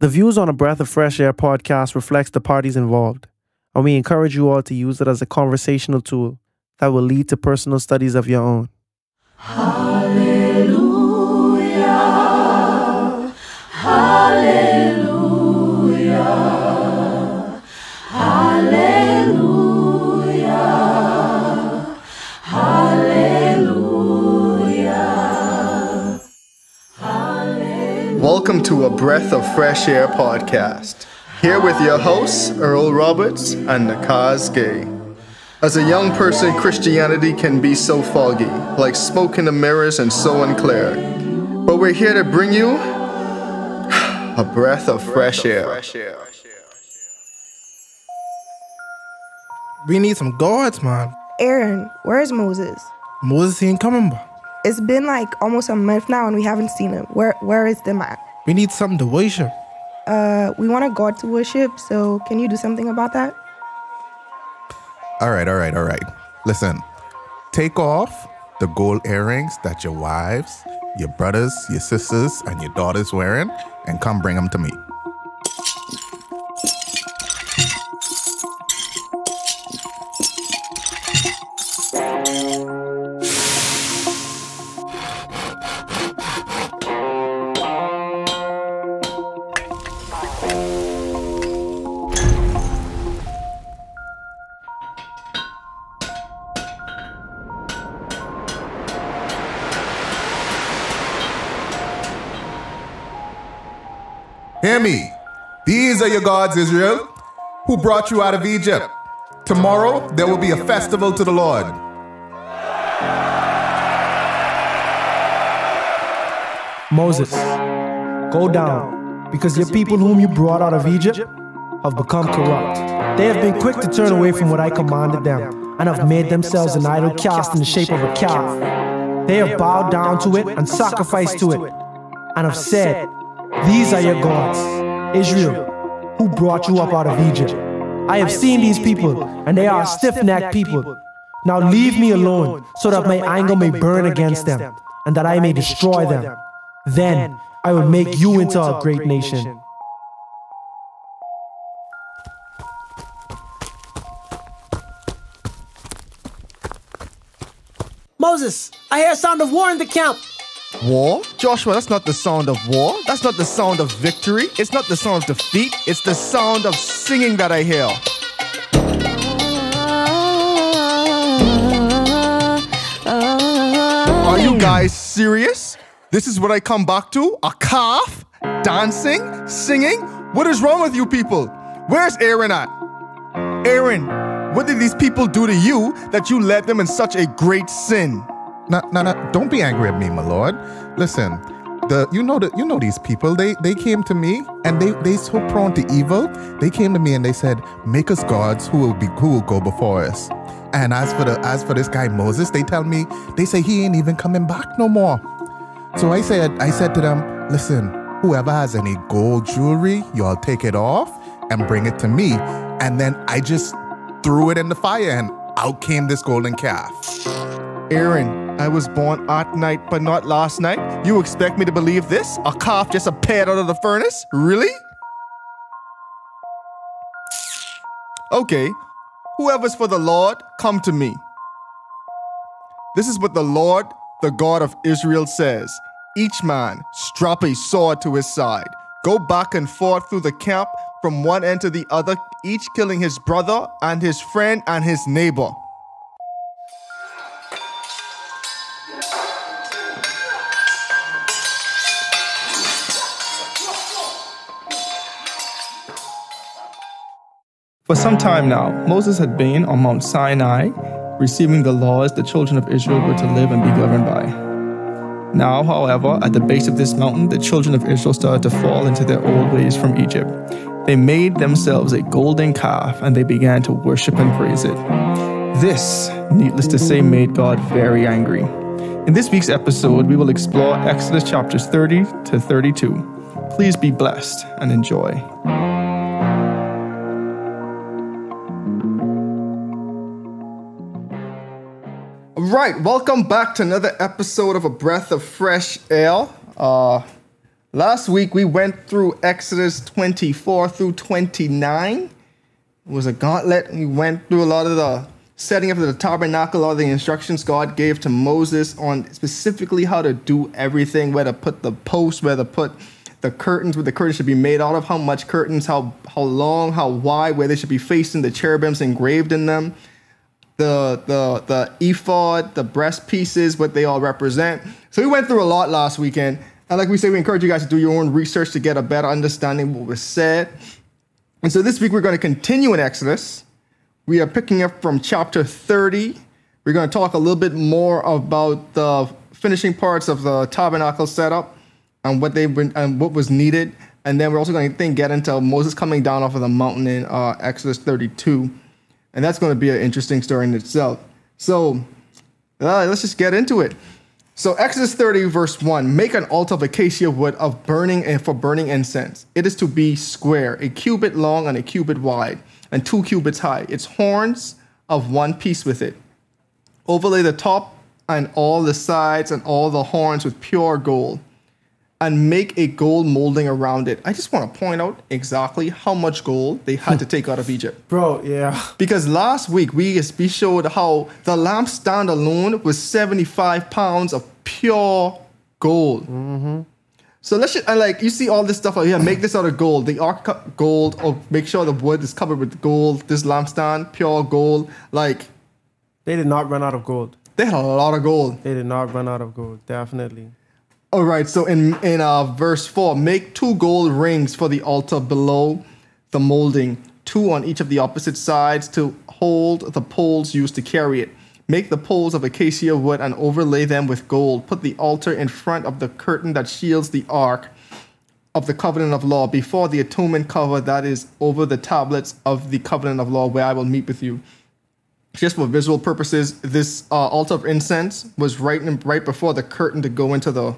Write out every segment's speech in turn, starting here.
The views on A Breath of Fresh Air podcast reflects the parties involved, and we encourage you all to use it as a conversational tool that will lead to personal studies of your own. Hallelujah, hallelujah, hallelujah, hallelujah, hallelujah. Welcome to A Breath of Fresh Air podcast. Here with your hosts, Earl Roberts and Nakaz Gay. As a young person, Christianity can be so foggy, like smoke in the mirrors and so unclear. But we're here to bring you a breath of fresh air. We need some guards, man. Aaron, where's Moses? Moses ain't coming, bro. It's been like almost a month now and we haven't seen him. Where is them at? We need something to worship. We want a God to worship, so can you do something about that? All right. Listen, take off the gold earrings that your wives, your brothers, your sisters, and your daughters wearing, and come bring them to me. Hear me. These are your gods, Israel, who brought you out of Egypt. Tomorrow there will be a festival to the Lord. Moses, go down, because your people whom you brought out of Egypt have become corrupt. They have been quick to turn away from what I commanded them, and have made themselves an idol cast in the shape of a calf. They have bowed down to it and sacrificed to it, and have said, "These are your gods, Israel, who brought you up out of Egypt. I have seen these people, and they are stiff-necked people. Now leave me alone, so that my anger may burn against them, and that I may destroy them. Then I will make you into a great nation." Moses, I hear a sound of war in the camp. War? Joshua, that's not the sound of war. That's not the sound of victory. It's not the sound of defeat. It's the sound of singing that I hear. Are you guys serious? This is what I come back to? A calf? Dancing? Singing? What is wrong with you people? Where's Aaron at? Aaron, what did these people do to you that you led them in such a great sin? No, don't be angry at me, my lord. Listen, you know these people, they came to me, and they so prone to evil. They came to me and they said, "Make us gods who will go before us." And as for this guy Moses, they say he ain't even coming back no more. So I said to them, "Listen, whoever has any gold jewelry, y'all take it off and bring it to me." And then I just threw it in the fire and out came this golden calf. Aaron, I was born at night, but not last night. You expect me to believe this? A calf just appeared out of the furnace? Really? Okay, whoever's for the Lord, come to me. This is what the Lord, the God of Israel, says. Each man strap a sword to his side. Go back and forth through the camp from one end to the other, each killing his brother and his friend and his neighbor. For some time now, Moses had been on Mount Sinai, receiving the laws the children of Israel were to live and be governed by. Now, however, at the base of this mountain, the children of Israel started to fall into their old ways from Egypt. They made themselves a golden calf, and they began to worship and praise it. This, needless to say, made God very angry. In this week's episode, we will explore Exodus chapters 30 to 32. Please be blessed and enjoy. Right, welcome back to another episode of A Breath of Fresh Air. Last week, we went through Exodus 24 through 29. It was a gauntlet. We went through a lot of the setting up of the tabernacle, all the instructions God gave to Moses on specifically how to do everything, where to put the posts, where to put the curtains, where the curtains should be made out of, how much curtains, how long, how wide, where they should be facing, the cherubims engraved in them, the ephod, the breast pieces, what they all represent. So we went through a lot last weekend. And like we say, we encourage you guys to do your own research to get a better understanding of what was said. And so this week we're going to continue in Exodus. We are picking up from chapter 30. We're going to talk a little bit more about the finishing parts of the tabernacle setup and what they and what was needed. And then we're also going to get into Moses coming down off of the mountain in Exodus 32. And that's going to be an interesting story in itself. So let's just get into it. So Exodus 30, verse 1, make an altar of acacia wood of burning and for burning incense. It is to be square, a cubit long and a cubit wide, and 2 cubits high. Its horns of one piece with it. Overlay the top and all the sides and all the horns with pure gold, and make a gold molding around it. I just want to point out exactly how much gold they had to take out of Egypt. Bro, yeah. Because last week we showed how the lampstand alone was 75 pounds of pure gold. Mm-hmm. So let's just, you see all this stuff out here. Make this out of gold. The ark gold, or make sure the wood is covered with gold. This lampstand, pure gold. Like, they did not run out of gold. They had a lot of gold. They did not run out of gold, definitely. All right, so in verse 4, make 2 gold rings for the altar below the molding, 2 on each of the opposite sides to hold the poles used to carry it. Make the poles of acacia wood and overlay them with gold. Put the altar in front of the curtain that shields the ark of the covenant of law before the atonement cover that is over the tablets of the covenant of law where I will meet with you. Just for visual purposes, this altar of incense was right before the curtain to go into the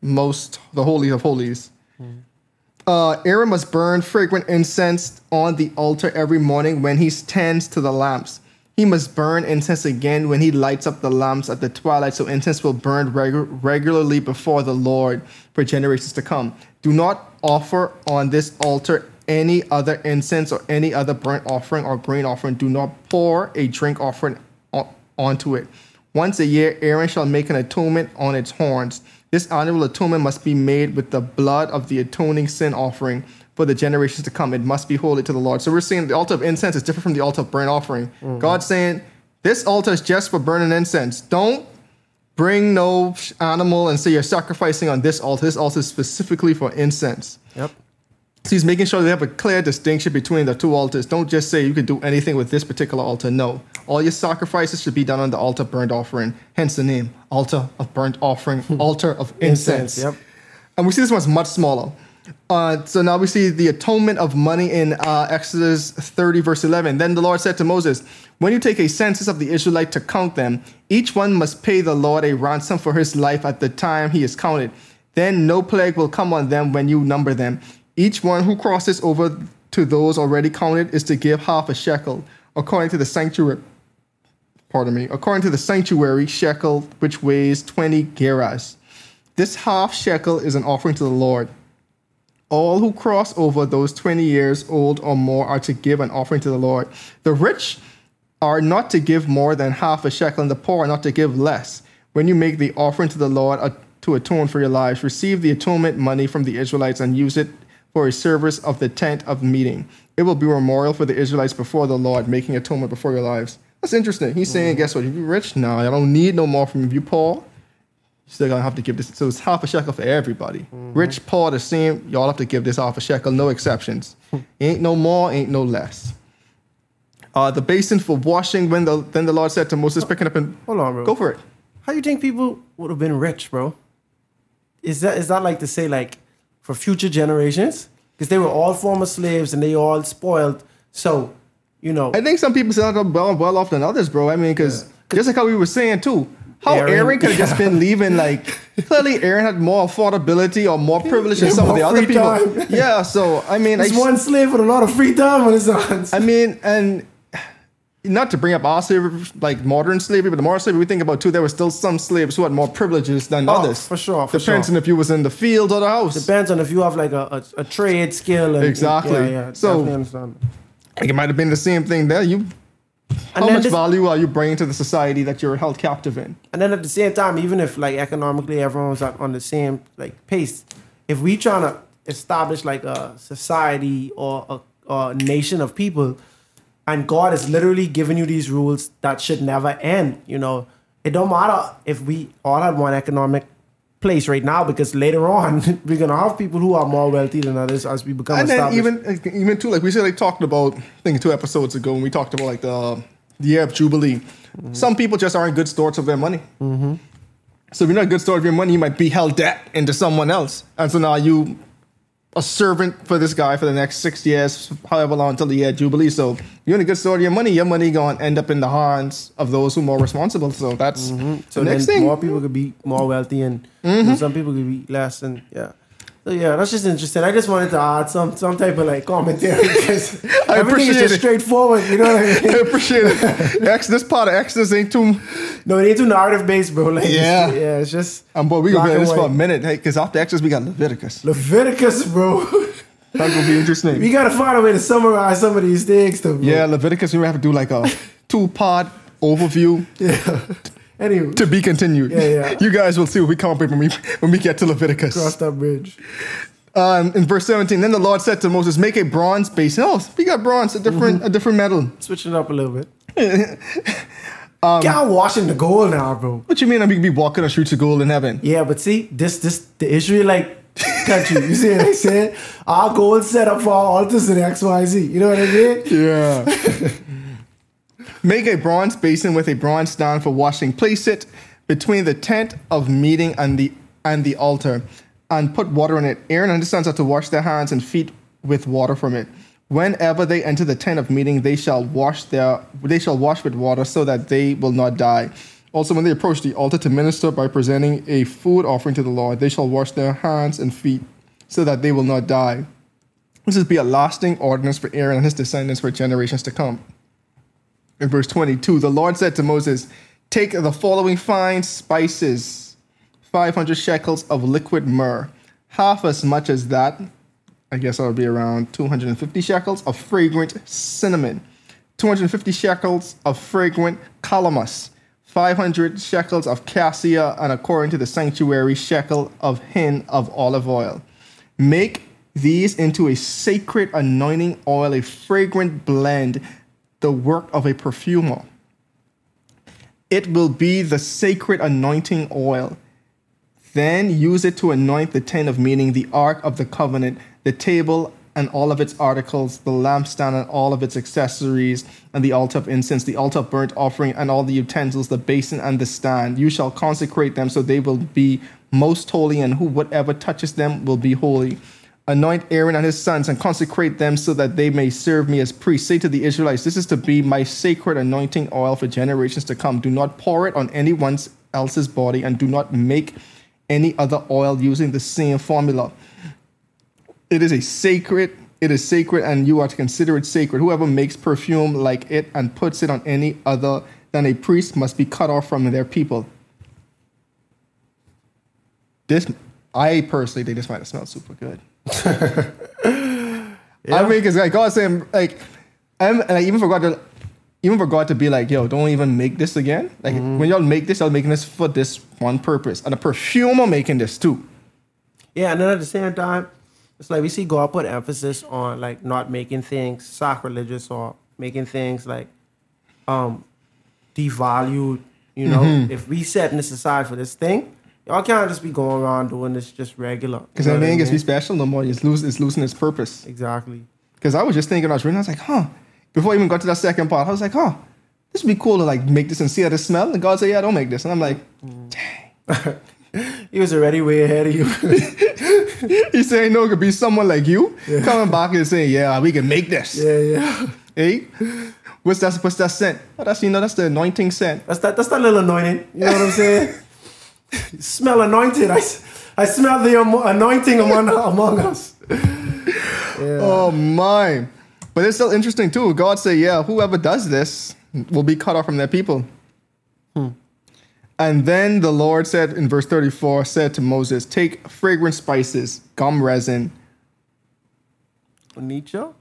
the Holy of Holies. Mm. Aaron must burn fragrant incense on the altar every morning when he tends to the lamps. He must burn incense again when he lights up the lamps at the twilight, so incense will burn regularly before the Lord for generations to come. Do not offer on this altar any other incense or any other burnt offering or grain offering. Do not pour a drink offering onto it. Once a year, Aaron shall make an atonement on its horns. This annual atonement must be made with the blood of the atoning sin offering for the generations to come. It must be holy to the Lord. So we're seeing the altar of incense is different from the altar of burnt offering. Mm-hmm. God's saying, this altar is just for burning incense. Don't bring no animal and say you're sacrificing on this altar. This altar is specifically for incense. Yep. So he's making sure they have a clear distinction between the 2 altars. Don't just say you can do anything with this particular altar. No. All your sacrifices should be done on the altar of burnt offering. Hence the name, altar of burnt offering, altar of incense. Yep. And we see this one's much smaller. So now we see the atonement of money in Exodus 30, verse 11. Then the Lord said to Moses, when you take a census of the Israelite to count them, each one must pay the Lord a ransom for his life at the time he is counted. Then no plague will come on them when you number them. Each one who crosses over to those already counted is to give half a shekel, according to the sanctuary. Pardon me, according to the sanctuary shekel, which weighs 20 gerahs. This half shekel is an offering to the Lord. All who cross over those 20 years old or more are to give an offering to the Lord. The rich are not to give more than half a shekel, and the poor are not to give less. When you make the offering to the Lord to atone for your lives, receive the atonement money from the Israelites and use it for a service of the tent of meeting. It will be a memorial for the Israelites before the Lord, making atonement before your lives. That's interesting. He's saying, guess what? If you're rich, no, I don't need no more from you. If you poor, you're still going to have to give this. So it's half a shekel for everybody. Mm-hmm. Rich, poor, the same. Y'all have to give this half a shekel. No exceptions. Ain't no more, ain't no less. The basin for washing. Then the Lord said to Moses, picking up and... Hold on, bro. Go for it. How do you think people would have been rich, bro? Is that like to say, like, for future generations, because they were all former slaves and they all spoiled. So, you know, I think some people said I'm well off than others, bro. I mean, because just like how we were saying too, how Aaron could have just been leaving. Like, clearly Aaron had more affordability or more privilege than some of the other people. Time. Yeah, so I mean, it's one slave with a lot of free time on his hands. I mean, and not to bring up all slavery, like modern slavery, but the modern slavery we think about too, there were still some slaves who had more privileges than others. For sure, for sure. Depends on if you was in the field or the house. Depends on if you have like a trade skill. And, exactly. Yeah, so it might have been the same thing there. How much value are you bringing to the society that you're held captive in? And then at the same time, even if like economically everyone was on the same like pace, if we trying to establish like a society or a nation of people, and God is literally giving you these rules that should never end. You know, it don't matter if we all had one economic place right now, because later on we're gonna have people who are more wealthy than others as we become. And then even too, like we said, like talked about, I think 2 episodes ago when we talked about like the year of Jubilee. Mm-hmm. Some people just aren't good stewards of their money. Mm-hmm. So if you're not a good steward of your money, you might be held debt into someone else, and so now you. A servant for this guy for the next 6 years, however long until the year Jubilee. So you're in a good store of your money gonna end up in the hands of those who are more responsible. So that's so the next thing. More people could be more wealthy and some people could be less. And yeah. So yeah, that's just interesting. I just wanted to add some type of like commentary because everything is just straightforward. You know what I mean? I appreciate it. This part of Exodus ain't too... No, it ain't too narrative based, bro. Like, yeah. Yeah, it's just... But we gonna be this for a minute, hey, because after Exodus, we got Leviticus. Leviticus, bro. That's gonna be interesting. We gotta find a way to summarize some of these things, though, bro. Yeah, Leviticus, we have to do like a 2-part overview. Yeah. Anyway. To be continued. Yeah, yeah. You guys will see what we come up with when we get to Leviticus. Cross that bridge. In verse 17, then the Lord said to Moses, make a bronze basin. Oh, we got bronze, a different metal. Switch it up a little bit. God washing the gold now, bro. What you mean we can be walking on streets of gold in heaven? Yeah, but see, this the Israelite country. You see what I said? Our gold set up for our altars in XYZ. You know what I mean? Yeah. Make a bronze basin with a bronze stand for washing. Place it between the tent of meeting and the altar, and put water in it. Aaron and his sons are to wash their hands and feet with water from it. Whenever they enter the tent of meeting, they shall wash with water, so that they will not die. Also, when they approach the altar to minister by presenting a food offering to the Lord, they shall wash their hands and feet, so that they will not die. This is be a lasting ordinance for Aaron and his descendants for generations to come. In verse 22, the Lord said to Moses, take the following fine spices, 500 shekels of liquid myrrh, half as much as that, I guess that would be around 250 shekels of fragrant cinnamon, 250 shekels of fragrant calamus, 500 shekels of cassia, and according to the sanctuary, shekel of hin of olive oil. Make these into a sacred anointing oil, a fragrant blend, the work of a perfumer. It will be the sacred anointing oil. Then use it to anoint the tent of meeting, the ark of the covenant, the table and all of its articles, the lampstand and all of its accessories, and the altar of incense, the altar of burnt offering, and all the utensils, the basin and the stand. You shall consecrate them so they will be most holy, and whatever touches them will be holy. Anoint Aaron and his sons and consecrate them so that they may serve me as priests. Say to the Israelites, this is to be my sacred anointing oil for generations to come. Do not pour it on anyone else's body, and do not make any other oil using the same formula. It is sacred, and you are to consider it sacred. Whoever makes perfume like it and puts it on any other than a priest must be cut off from their people. I personally think this might have smelled super good. Yeah. I mean, because like God saying, like, I even forgot to be like, yo, don't even make this again. Like, when y'all make this, y'all making this for this one purpose, and the perfumer making this too. Yeah, and then at the same time, it's like we see God put emphasis on like not making things sacrilegious or making things like devalued. You know, if we setting this aside for this thing, y'all can't just be going around doing this just regular. Because you know everything gets to be special no more. It's losing its purpse. Exactly. Because I was just thinking, I was reading, I was like, huh. Before I even got to that second part, I was like, huh, this would be cool to like make this and see how this smell. And God said, yeah, don't make this. And I'm like, dang. He was already way ahead of you. He's saying, no, it could be someone like you coming back and saying, yeah, we can make this. Yeah, yeah. Hey? What's that scent? Oh, that's the anointing scent. That's that little anointing. You know what I'm saying? Smell anointed. I smell the anointing among us. Yeah. Oh my. But it's still interesting too. God say, yeah, whoever does this, will be cut off from their people. Hmm. And then the Lord said in verse 34, said to Moses, take fragrant spices, gum resin, onycha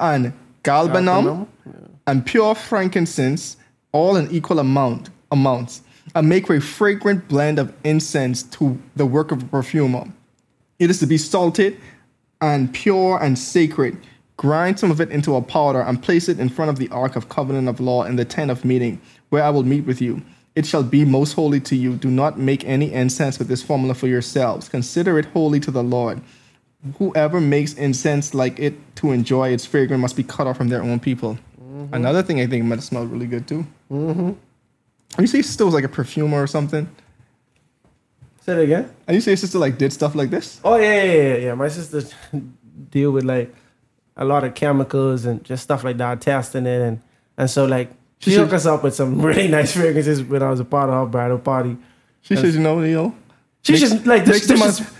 and galbanum, yeah, and pure frankincense, all in equal amounts, and make a fragrant blend of incense to the work of a perfumer. It is to be salted and pure and sacred. Grind some of it into a powder and place it in front of the Ark of Covenant of Law in the tent of meeting, where I will meet with you. It shall be most holy to you. Do not make any incense with this formula for yourselves. Consider it holy to the Lord. Whoever makes incense like it to enjoy its fragrance must be cut off from their own people. Mm-hmm. Another thing I think might smell really good too. Mm-hmm. Are you saying sister was like a perfumer or something? Say that again? Are you saying sister like did stuff like this? Oh yeah. My sister deal with like a lot of chemicals and just stuff like that, testing it, and so like she hooked us up with some really nice fragrances when I was a part of her bridal party. She says, you know. She just like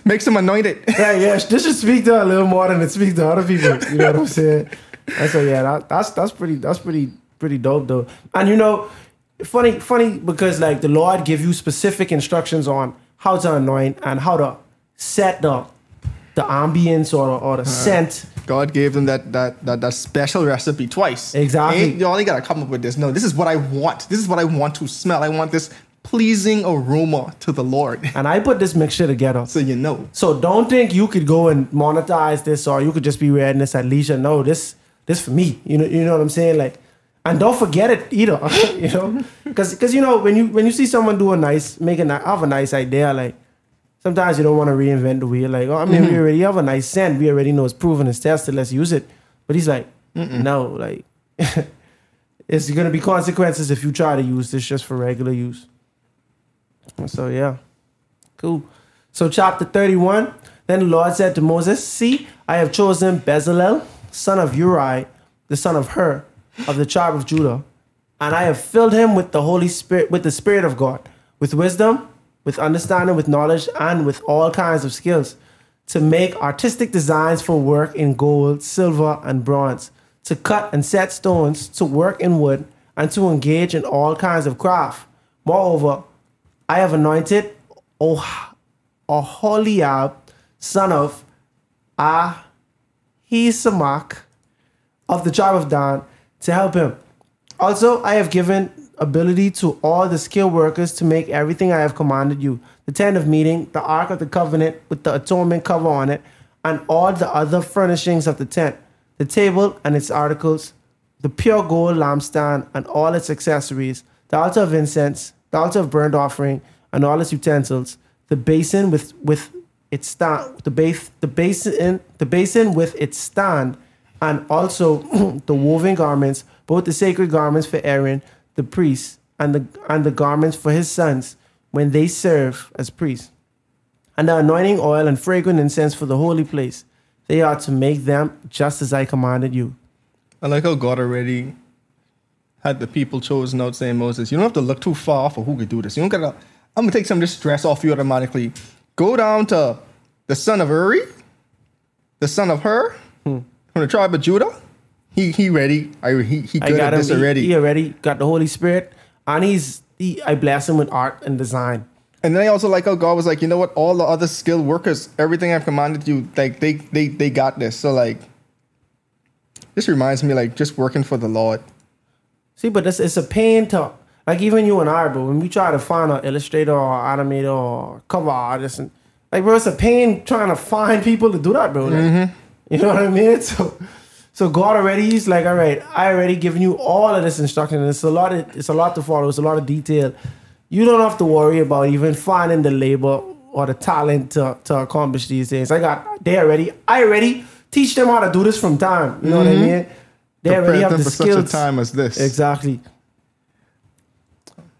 makes them anointed. Yeah. This should speak to her a little more than it speaks to other people. You know what I'm saying? And so yeah, that's pretty dope though. And you know, funny because like the Lord give you specific instructions on how to anoint and how to set the ambience or the scent. God gave them that special recipe twice. Exactly. You only gotta come up with this. No, this is what I want. This is what I want to smell. I want this pleasing aroma to the Lord. And I put this mixture together. So you know. So don't think you could go and monetize this or you could just be wearing this at leisure. No, this for me. You know what I'm saying? Like, and don't forget it either. You know? Because you know, when you see someone do have a nice idea, like sometimes you don't want to reinvent the wheel. Like, oh, I mean, we already have a nice scent. We already know it's proven, it's tested, let's use it. But he's like, no, like it's gonna be consequences if you try to use this just for regular use. So yeah, cool. So chapter 31, then the Lord said to Moses, see, I have chosen Bezalel, son of Uri, the son of Hur, of the tribe of Judah, and I have filled him with the Holy Spirit, with the Spirit of God, with wisdom, with understanding, with knowledge, and with all kinds of skills, to make artistic designs for work in gold, silver, and bronze, to cut and set stones, to work in wood, and to engage in all kinds of craft. Moreover, I have anointed Oholiab, son of Ahisamach, of the tribe of Dan, to help him. Also, I have given ability to all the skilled workers to make everything I have commanded you, the tent of meeting, the ark of the covenant with the atonement cover on it, and all the other furnishings of the tent, the table and its articles, the pure gold lampstand and all its accessories, the altar of incense, the altar of burnt offering and all its utensils, the basin with its stand, the basin with its stand, and also the woven garments, both the sacred garments for Aaron the priest and the garments for his sons when they serve as priests, and the anointing oil and fragrant incense for the holy place. They are to make them just as I commanded you. I like how God already had the people chosen out, saying, Moses, you don't have to look too far for who could do this. You don't gotta, I'm gonna take some of this stress off you automatically. Go down to the son of Uri, the son of Hur, from the tribe of Judah. He ready. He good at this already. He already got the Holy Spirit, and I bless him with art and design. And then I also like how God was like, you know what? All the other skilled workers, everything I've commanded you, like they got this. So like, this reminds me like just working for the Lord. See, but it's a pain to, like, even you and I, but when we try to find an illustrator or animator or cover artist, and, like, bro, it's a pain trying to find people to do that, bro. Like, you know what I mean? So God already is like, all right, I already given you all of this instruction. It's a lot to follow. It's a lot of detail. You don't have to worry about even finding the labor or the talent to accomplish these things. I already teach them how to do this from time. You know what I mean? They already have the skills for such a time as this. Exactly.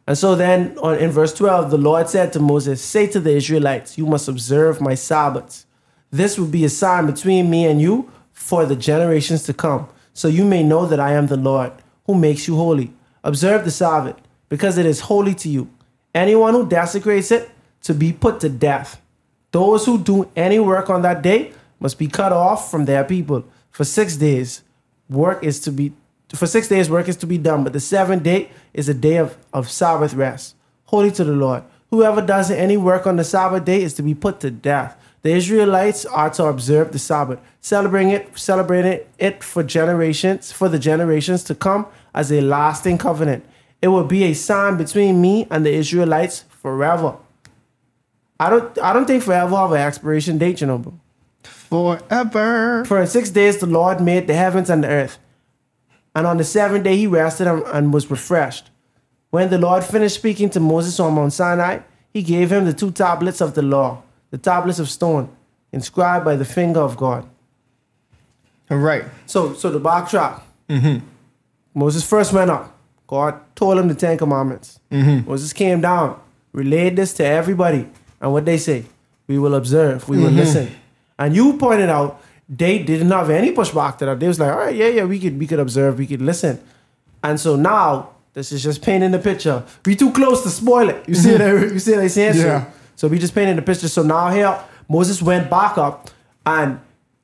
And so then in verse 12, the Lord said to Moses, say to the Israelites, you must observe my Sabbaths. This will be a sign between me and you for the generations to come, so you may know that I am the Lord who makes you holy. Observe the Sabbath, because it is holy to you. Anyone who desecrates it to be put to death. Those who do any work on that day must be cut off from their people for 6 days. Work is to be For 6 days work is to be done, but the seventh day is a day of Sabbath rest, holy to the Lord. Whoever does any work on the Sabbath day is to be put to death. The Israelites are to observe the Sabbath, celebrating it for the generations to come as a lasting covenant. It will be a sign between me and the Israelites forever. I don't think forever have an expiration date, you know, bro. Forever. For 6 days the Lord made the heavens and the earth, and on the seventh day he rested and was refreshed. When the Lord finished speaking to Moses on Mount Sinai, he gave him the two tablets of the law, the tablets of stone, inscribed by the finger of God. All right. So the backtrack. Mm-hmm. Moses first went up. God told him the Ten Commandments. Mm-hmm. Moses came down, relayed this to everybody, and what they say, we will observe, we will listen. And you pointed out they didn't have any pushback to that. They was like, all right, yeah, we could observe, we could listen. And so now this is just painting the picture. We too close to spoil it. You see that? You see what I'm saying? Yeah. So we just painting the picture. So now here Moses went back up, and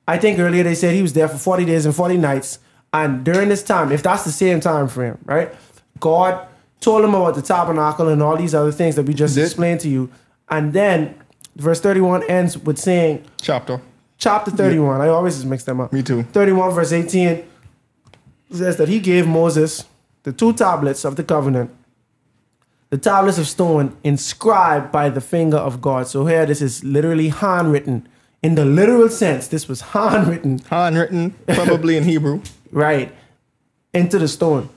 I think earlier they said he was there for 40 days and 40 nights. And during this time, if that's the same time frame, right? God told him about the tabernacle and all these other things that we just explained to you. And then verse 31 ends with saying... Chapter 31. Yeah. I always just mix them up. Me too. 31 verse 18 says that he gave Moses the two tablets of the covenant, the tablets of stone inscribed by the finger of God. So here this is literally handwritten. In the literal sense, this was handwritten. Handwritten, probably in Hebrew. Right. Into the stone.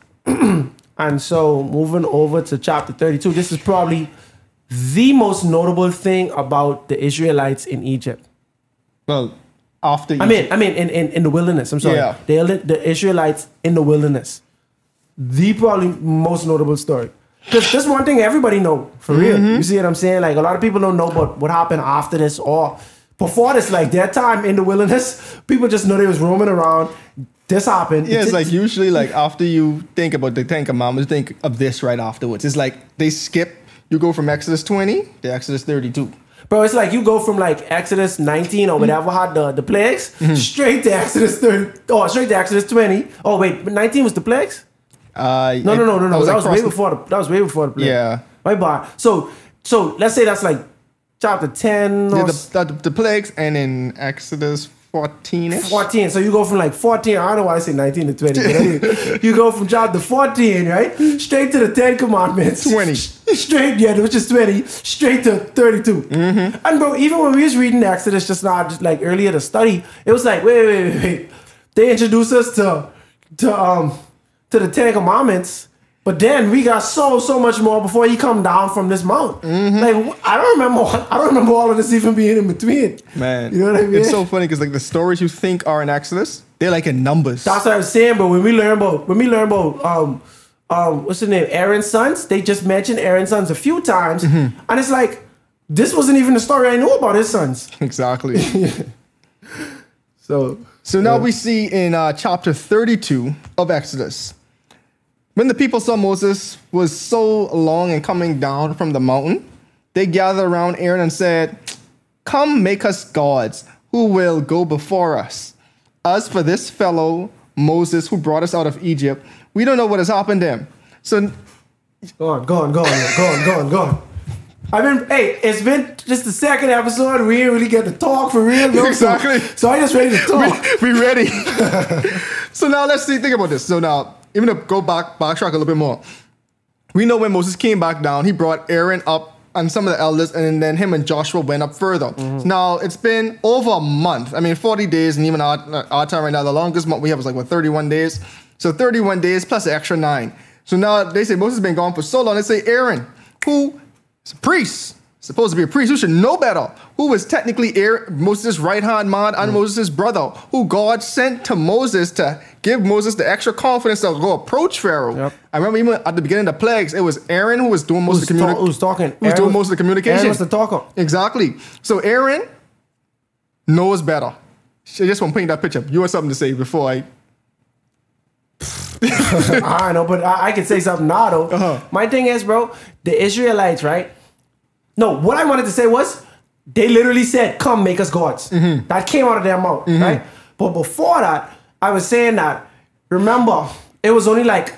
And so moving over to chapter 32, this is probably... the most notable thing about the Israelites in Egypt. Well, after Egypt. I mean, in the wilderness. I'm sorry. Yeah. The Israelites in the wilderness. The probably most notable story. Because this one thing everybody know, for real. You see what I'm saying? Like, a lot of people don't know about what happened after this or before this. Like, their time in the wilderness, people just know they was roaming around. This happened. Yeah, it's like usually, like, after you think about the Ten Commandments, think of this right afterwards. It's like they skip. You go from Exodus 20 to Exodus 32. Bro, it's like you go from like Exodus 19 or whatever had the plagues straight to Exodus 30. Oh, straight to Exodus 20. Oh wait, but 19 was the plagues? No. That was way before the plague. Yeah. My bad. So let's say that's like chapter 10 or the plagues, and in Exodus 14-ish. 14. So you go from like 14, I don't know why I say 19 to 20. But anyway, you go from chapter 14, right? Straight to the 10 Commandments. 20. Straight, yeah, which is 20. Straight to 32. And bro, even when we was reading Exodus just now, just like earlier to study, it was like, wait. They introduced us to the 10 Commandments, but then we got so much more before he come down from this mount. Like I don't remember all of this even being in between. Man, you know what I mean? It's so funny because like the stories you think are in Exodus, they're like in Numbers. That's what I was saying. But when we learn about what's the name, Aaron's sons, they just mentioned Aaron's sons a few times, and it's like this wasn't even the story I knew about his sons. Exactly. So now we see in chapter 32 of Exodus. When the people saw Moses was so long and coming down from the mountain, they gathered around Aaron and said, "Come, make us gods who will go before us. As for this fellow Moses who brought us out of Egypt, we don't know what has happened to him." So, go on. It's been just the second episode. We didn't really get to talk for real. No? Exactly. So I just ready to talk. We ready. So now let's see. Think about this. So now, even to go backtrack a little bit more. We know when Moses came back down, he brought Aaron up and some of the elders, and then him and Joshua went up further. So now, it's been over a month. I mean, 40 days, and even our time right now, the longest month we have is like, what, 31 days? So 31 days plus an extra 9. So now, they say Moses has been gone for so long. They say Aaron, who is a priest, supposed to be a priest, who should know better, who was technically Moses' right-hand man and Moses' brother, who God sent to Moses to give Moses the extra confidence to go approach Pharaoh. Yep. I remember even at the beginning of the plagues, it was Aaron who was doing most of the communication. Aaron was the talker. Exactly. So Aaron knows better. I just want to paint that picture. You had something to say before I... I don't know, but I can say something now, though. My thing is, bro, the Israelites, right? No, what I wanted to say was, they literally said, "Come, make us gods." That came out of their mouth, right? But before that, I was saying that, remember, It was only like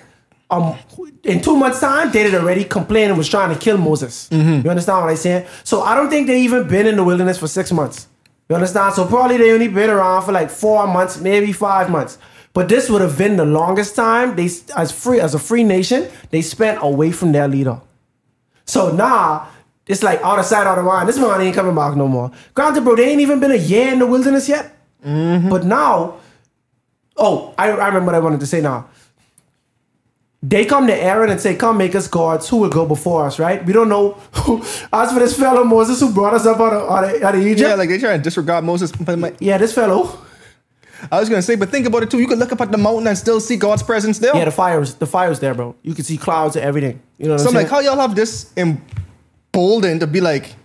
in 2 months' time, they had already complained and was trying to kill Moses. Mm-hmm. You understand what I'm saying? So I don't think they even been in the wilderness for 6 months. You understand? So probably they only been around for like 4 months, maybe 5 months. But this would have been the longest time they, as a free nation, they spent away from their leader. So now it's like out of sight, out of mind. This man ain't coming back no more. Granted, bro, they ain't even been a year in the wilderness yet. Mm-hmm. But now, oh, I remember what I wanted to say now. They come to Aaron and say, come make us gods who will go before us, right? We don't know who. As for this fellow Moses who brought us up out of Egypt. Yeah, like they trying to disregard Moses. Yeah, this fellow. I was going to say, but think about it too. You could look up at the mountain and still see God's presence there. Yeah, the fire was there, bro. You could see clouds and everything. You know what I'm saying? So I'm like, how y'all have this emboldened to be like,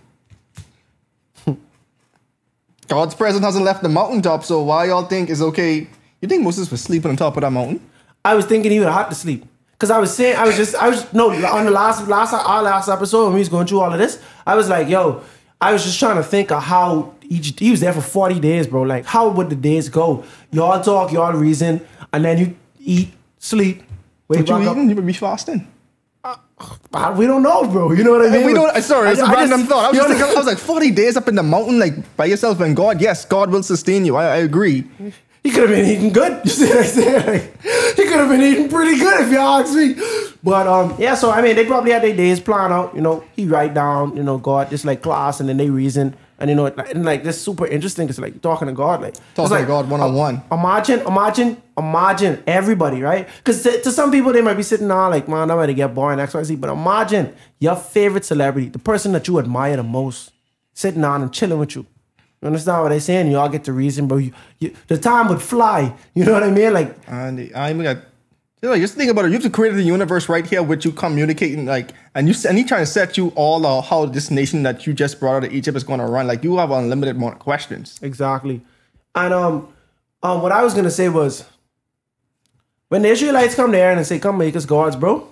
God's presence hasn't left the mountaintop, so why y'all think it's okay? You think Moses was sleeping on top of that mountain? I was thinking he would have to sleep. Because I was saying, on the last episode when we was going through all of this, I was like, yo, I was just trying to think of how he was there for 40 days, bro. Like, how would the days go? Y'all talk, y'all reason, and then you eat, sleep, wake up. You would be fasting. We don't know, bro. You know what I mean? Sorry, it's a random thought. I was like, 40 days up in the mountain, like, by yourself, and God, yes, God will sustain you. I agree. He could have been eating good. You see what I'm saying? Like, he could have been eating pretty good if y'all ask me. But yeah, so I mean, they probably had their days planned out. You know, he write down, you know, God, just like class, and then they reason, and you know, and like this super interesting. It's like talking to God, like talking to God one-on-one. Imagine everybody, right? Because to some people, they might be sitting on like, man, I'm about to get boring, X, Y, Z. But imagine your favorite celebrity, the person that you admire the most, sitting on and chilling with you. You understand what I'm saying? You all get the reason, bro. The time would fly. You know what I mean? Like, just think about it. You have to create the universe right here with you communicating, like, and he trying to set you all out how this nation that you just brought out of Egypt is going to run. Like, you have unlimited more questions. Exactly. And what I was going to say was, when the Israelites come to Aaron and say, come make us gods, bro,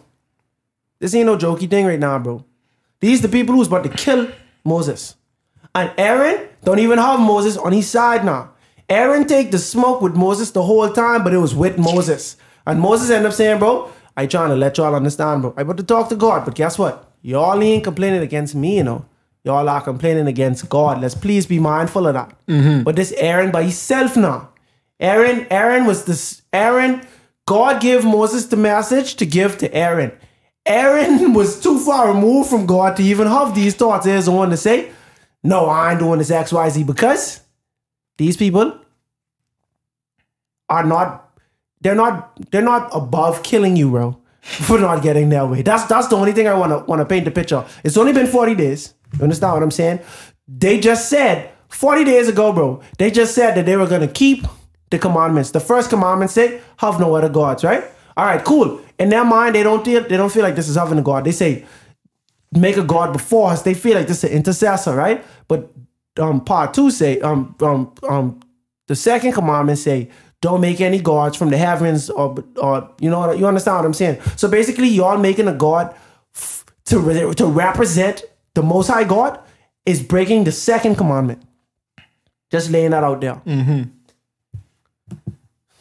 this ain't no jokey thing right now, bro. These the people who's about to kill Moses. And Aaron don't even have Moses on his side now. Aaron take the smoke with Moses the whole time, but it was with Moses. And Moses ended up saying, bro, I trying to let y'all understand, bro. I about to talk to God, but guess what? Y'all ain't complaining against me, you know. Y'all are complaining against God. Let's please be mindful of that. Mm-hmm. But this Aaron by himself now. God gave Moses the message to give to Aaron. Aaron was too far removed from God to even have these thoughts. There's one to say, no, I ain't doing this X, Y, Z because these people are not, they're not above killing you, bro, for not getting their way. That's the only thing I wanna paint the picture. It's only been 40 days. You understand what I'm saying? They just said 40 days ago, bro, they just said that they were gonna keep the commandments. The first commandment said, have no other gods, right? All right, cool. In their mind, they don't feel like this is having a God. They say, make a God before us. They feel like this is an intercessor, right? But part 2 say, the second commandment say, don't make any gods from the heavens or you know, you understand what I'm saying? So basically, y'all making a God to represent the Most High God is breaking the second commandment. Just laying that out there. Mm-hmm.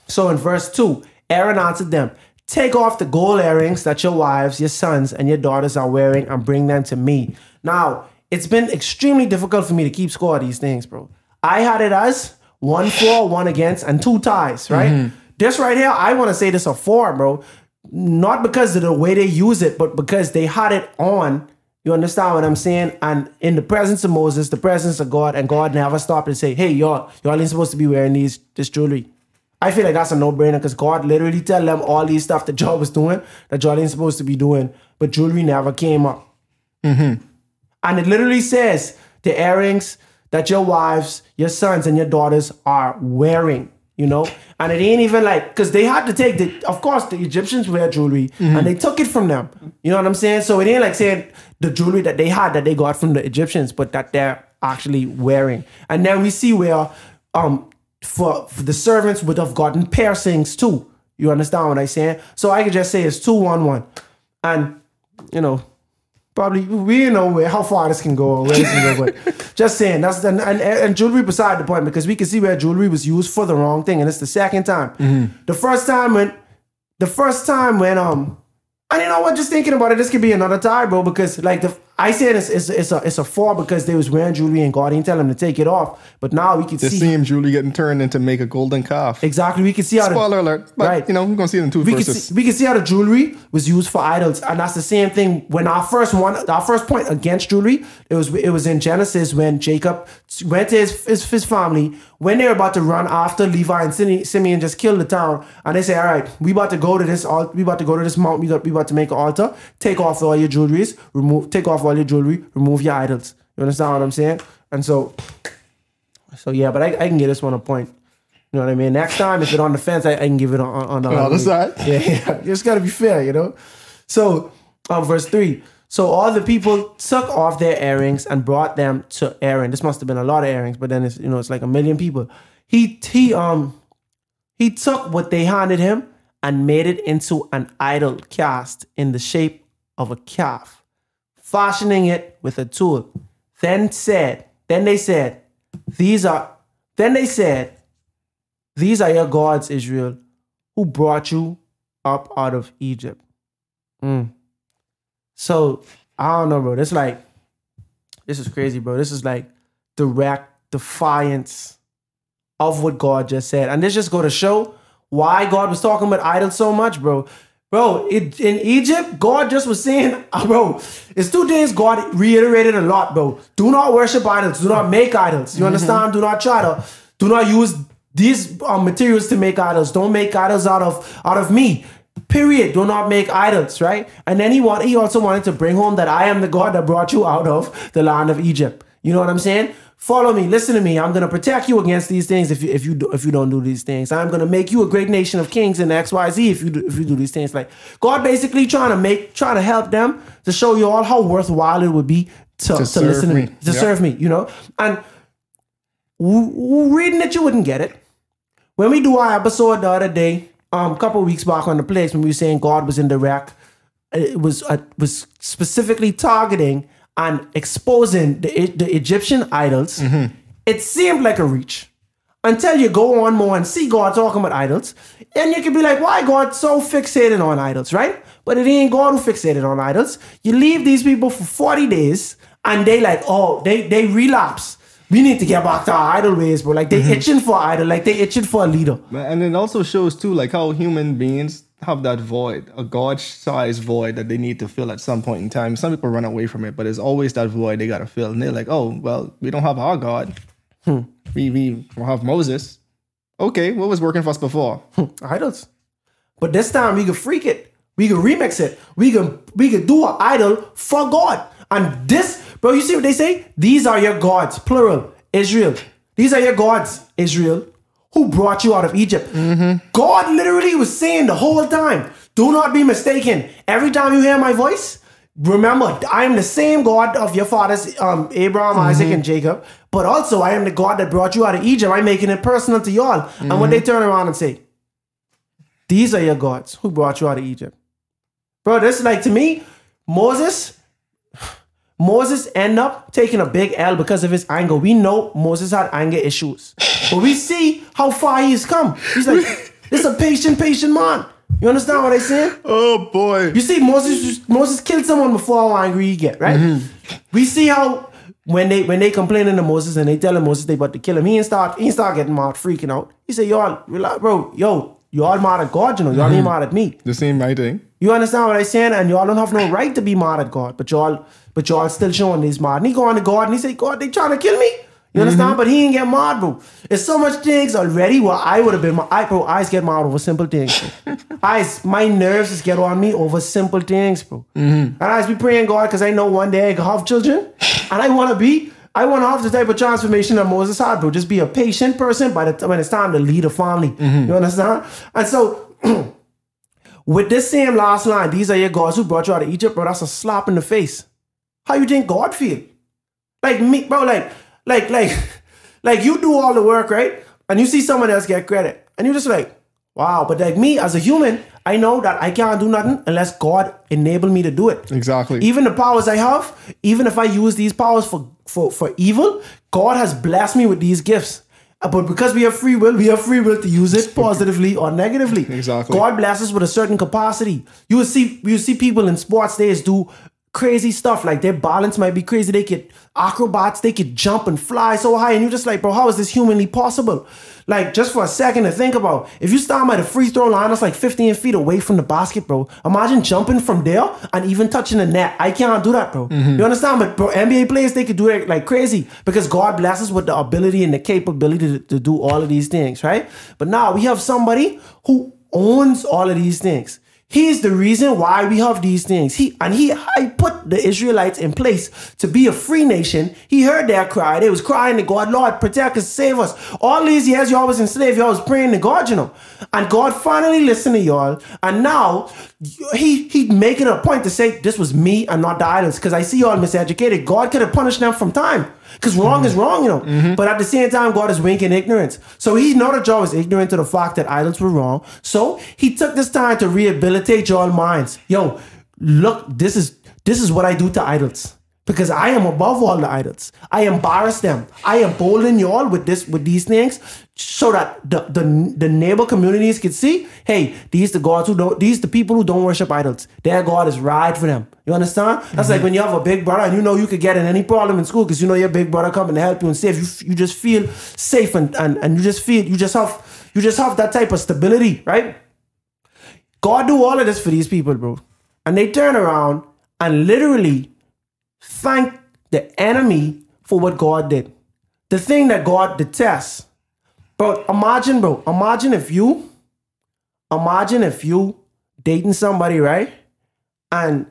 So in verse 2, Aaron answered them, take off the gold earrings that your wives, your sons, and your daughters are wearing and bring them to me. Now, it's been extremely difficult for me to keep score of these things, bro. I had it as 1-4, 1 against, and 2 ties, right? Mm-hmm. This right here, I want to say this a 4, bro. Not because of the way they use it, but because they had it on. You understand what I'm saying? And in the presence of Moses, the presence of God, and God never stopped and say, hey, y'all ain't supposed to be wearing this jewelry. I feel like that's a no-brainer because God literally tell them all these stuff that y'all was doing that y'all ain't supposed to be doing, but jewelry never came up. Mm-hmm. And it literally says the earrings that your wives, your sons, and your daughters are wearing, you know? And it ain't even like, because they had to take the, of course, the Egyptians wear jewelry, mm-hmm. and they took it from them. You know what I'm saying? So it ain't like saying the jewelry that they had that they got from the Egyptians, but that they're actually wearing. And then we see where, for the servants would have gotten piercings too. You understand what I'm saying? So I could just say it's 2-1-1. And, you know, probably we know where, how far this can go. Where this can go, but just saying. That's and jewelry beside the point because we can see where jewelry was used for the wrong thing. And it's the second time. Mm-hmm. The first time when the first time when I didn't know what, just thinking about it, this could be another tie, bro, because like the I said it's a four because they was wearing jewelry and God didn't tell him to take it off. But now we can see same jewelry getting turned into make a golden calf. Exactly. We can see how the, spoiler alert, but right, you know, we're gonna see it in two verses. We can see how the jewelry was used for idols, and that's the same thing. When our first point against jewelry, it was in Genesis when Jacob went to his family when they were about to run after Levi and Simeon just killed the town, and they say, all right, we about to go to this altar, we about to go to this mountain, we about to make an altar. Take off all your jewelries, remove your idols. You understand what I'm saying? And so yeah, but I can give this one a point. You know what I mean? Next time, if it's on the fence, I can give it on the other side. Yeah, you just gotta be fair, you know? So, verse 3. So all the people took off their earrings and brought them to Aaron. This must have been a lot of earrings, but then it's, you know, it's like 1 million people. He took what they handed him and made it into an idol cast in the shape of a calf, fashioning it with a tool. Then they said, these are your gods, Israel, who brought you up out of Egypt. So I don't know, bro. This is crazy, bro. This is like direct defiance of what God just said. And this just go to show why God was talking about idols so much, bro. Bro, in Egypt, God just was saying, bro, it's 2 days God reiterated a lot, bro. Do not worship idols. Do not make idols. You understand? Do not use these materials to make idols. Don't make idols out of me. Period. Do not make idols, right? And then he also wanted to bring home that I am the God that brought you out of the land of Egypt. You know what I'm saying? Follow me, listen to me. I'm gonna protect you against these things if you don't do these things. I'm gonna make you a great nation of kings in XYZ if you do these things. Like God basically trying to help them to show you all how worthwhile it would be to listen to me, serve me, you know. And reading it, you wouldn't get it. When we do our episode the other day, a couple of weeks back on the place when we were saying God was in the rack, it was specifically targeting and exposing the Egyptian idols, it seemed like a reach. Until you go on more and see God talking about idols, and you can be like, why God so fixated on idols, right? But it ain't God who fixated on idols. You leave these people for 40 days, and they like, oh, they relapse. We need to get back to our idol ways, bro. Like, they itching for idol, like they itching for a leader. And it also shows, too, like how human beings have that void, a God-sized void that they need to fill at some point in time. Some people run away from it, but there's always that void they got to fill. And they're like, oh, well, we don't have our God. We don't have Moses. Okay, what was working for us before? Idols. But this time, we can freak it. We can remix it. We can do an idol for God. And this, bro, you see what they say? These are your gods, plural, Israel. These are your gods, Israel, who brought you out of Egypt. God literally was saying the whole time, do not be mistaken. Every time you hear my voice, remember, I am the same God of your fathers, Abraham, Isaac, and Jacob. But also, I am the God that brought you out of Egypt. I'm making it personal to y'all. And when they turn around and say, these are your gods who brought you out of Egypt. Bro, this is like, to me, Moses end up taking a big L because of his anger. We know Moses had anger issues. But we see how far he's come. He's like, this is a patient man. You understand what I'm saying? Oh, boy. You see, Moses killed someone before how angry he get, right? We see how when they complaining to Moses and they telling Moses they about to kill him, he ain't start getting mad, freaking out. He said, y'all, bro, yo, y'all mad at God, you know. Y'all ain't mad at me. This ain't my thing. You understand what I'm saying? And y'all don't have no right to be mad at God. But y'all still showing these mad. And he going to God and he say, God, they trying to kill me. You understand? But he ain't get mad, bro. There's so much things already where I would have been, bro, I get mad over simple things. My nerves just get on me over simple things, bro. And I just be praying God because I know one day I can have children. And I want to have the type of transformation that Moses had, bro. Just be a patient person when it's time to lead a family. You understand? And so... with this same last line, these are your gods who brought you out of Egypt, bro, that's a slap in the face. How you think God feel? Like me, bro, like you do all the work, right? And you see someone else get credit. And you're just like, wow. But like me, as a human, I know that I can't do nothing unless God enable me to do it. Exactly. Even the powers I have, even if I use these powers for evil, God has blessed me with these gifts. But because we have free will to use it positively or negatively. Exactly. God bless us with a certain capacity. You will see people in sports days do crazy stuff. Like their balance might be crazy. They could acrobats. They could jump and fly so high. And you're just like, bro, how is this humanly possible? Like, just for a second to think about, if you stand by the free throw line, that's like 15 feet away from the basket, bro. Imagine jumping from there and even touching the net. I can't do that, bro. Mm-hmm. You understand? But bro, NBA players, they could do it like crazy because God bless us with the ability and the capability to do all of these things, right? But now we have somebody who owns all of these things. He's the reason why we have these things. He put the Israelites in place to be a free nation. He heard their cry. They was crying to God, Lord, protect us, save us. All these years, y'all was enslaved. Y'all was praying to God, you know. And God finally listened to y'all. And now he make it a point to say, this was me and not the idols, because I see y'all miseducated. God could have punished them from time. Because wrong is wrong, you know. But at the same time, God is winking ignorance. So he know that Joel is ignorant to the fact that idols were wrong. So he took this time to rehabilitate Joel's minds. Yo, look, this is what I do to idols. Because I am above all the idols. I embarrass them. I am bolding y'all with these things so that the neighbor communities can see, hey, these the people who don't worship idols. Their God is right for them. You understand? That's like when you have a big brother and you know you could get in any problem in school because you know your big brother coming to help you and save. You just feel safe and you just feel you just have that type of stability, right? God do all of this for these people, bro. And they turn around and literally thank the enemy for what God did. The thing that God detests. Imagine if you dating somebody, right? And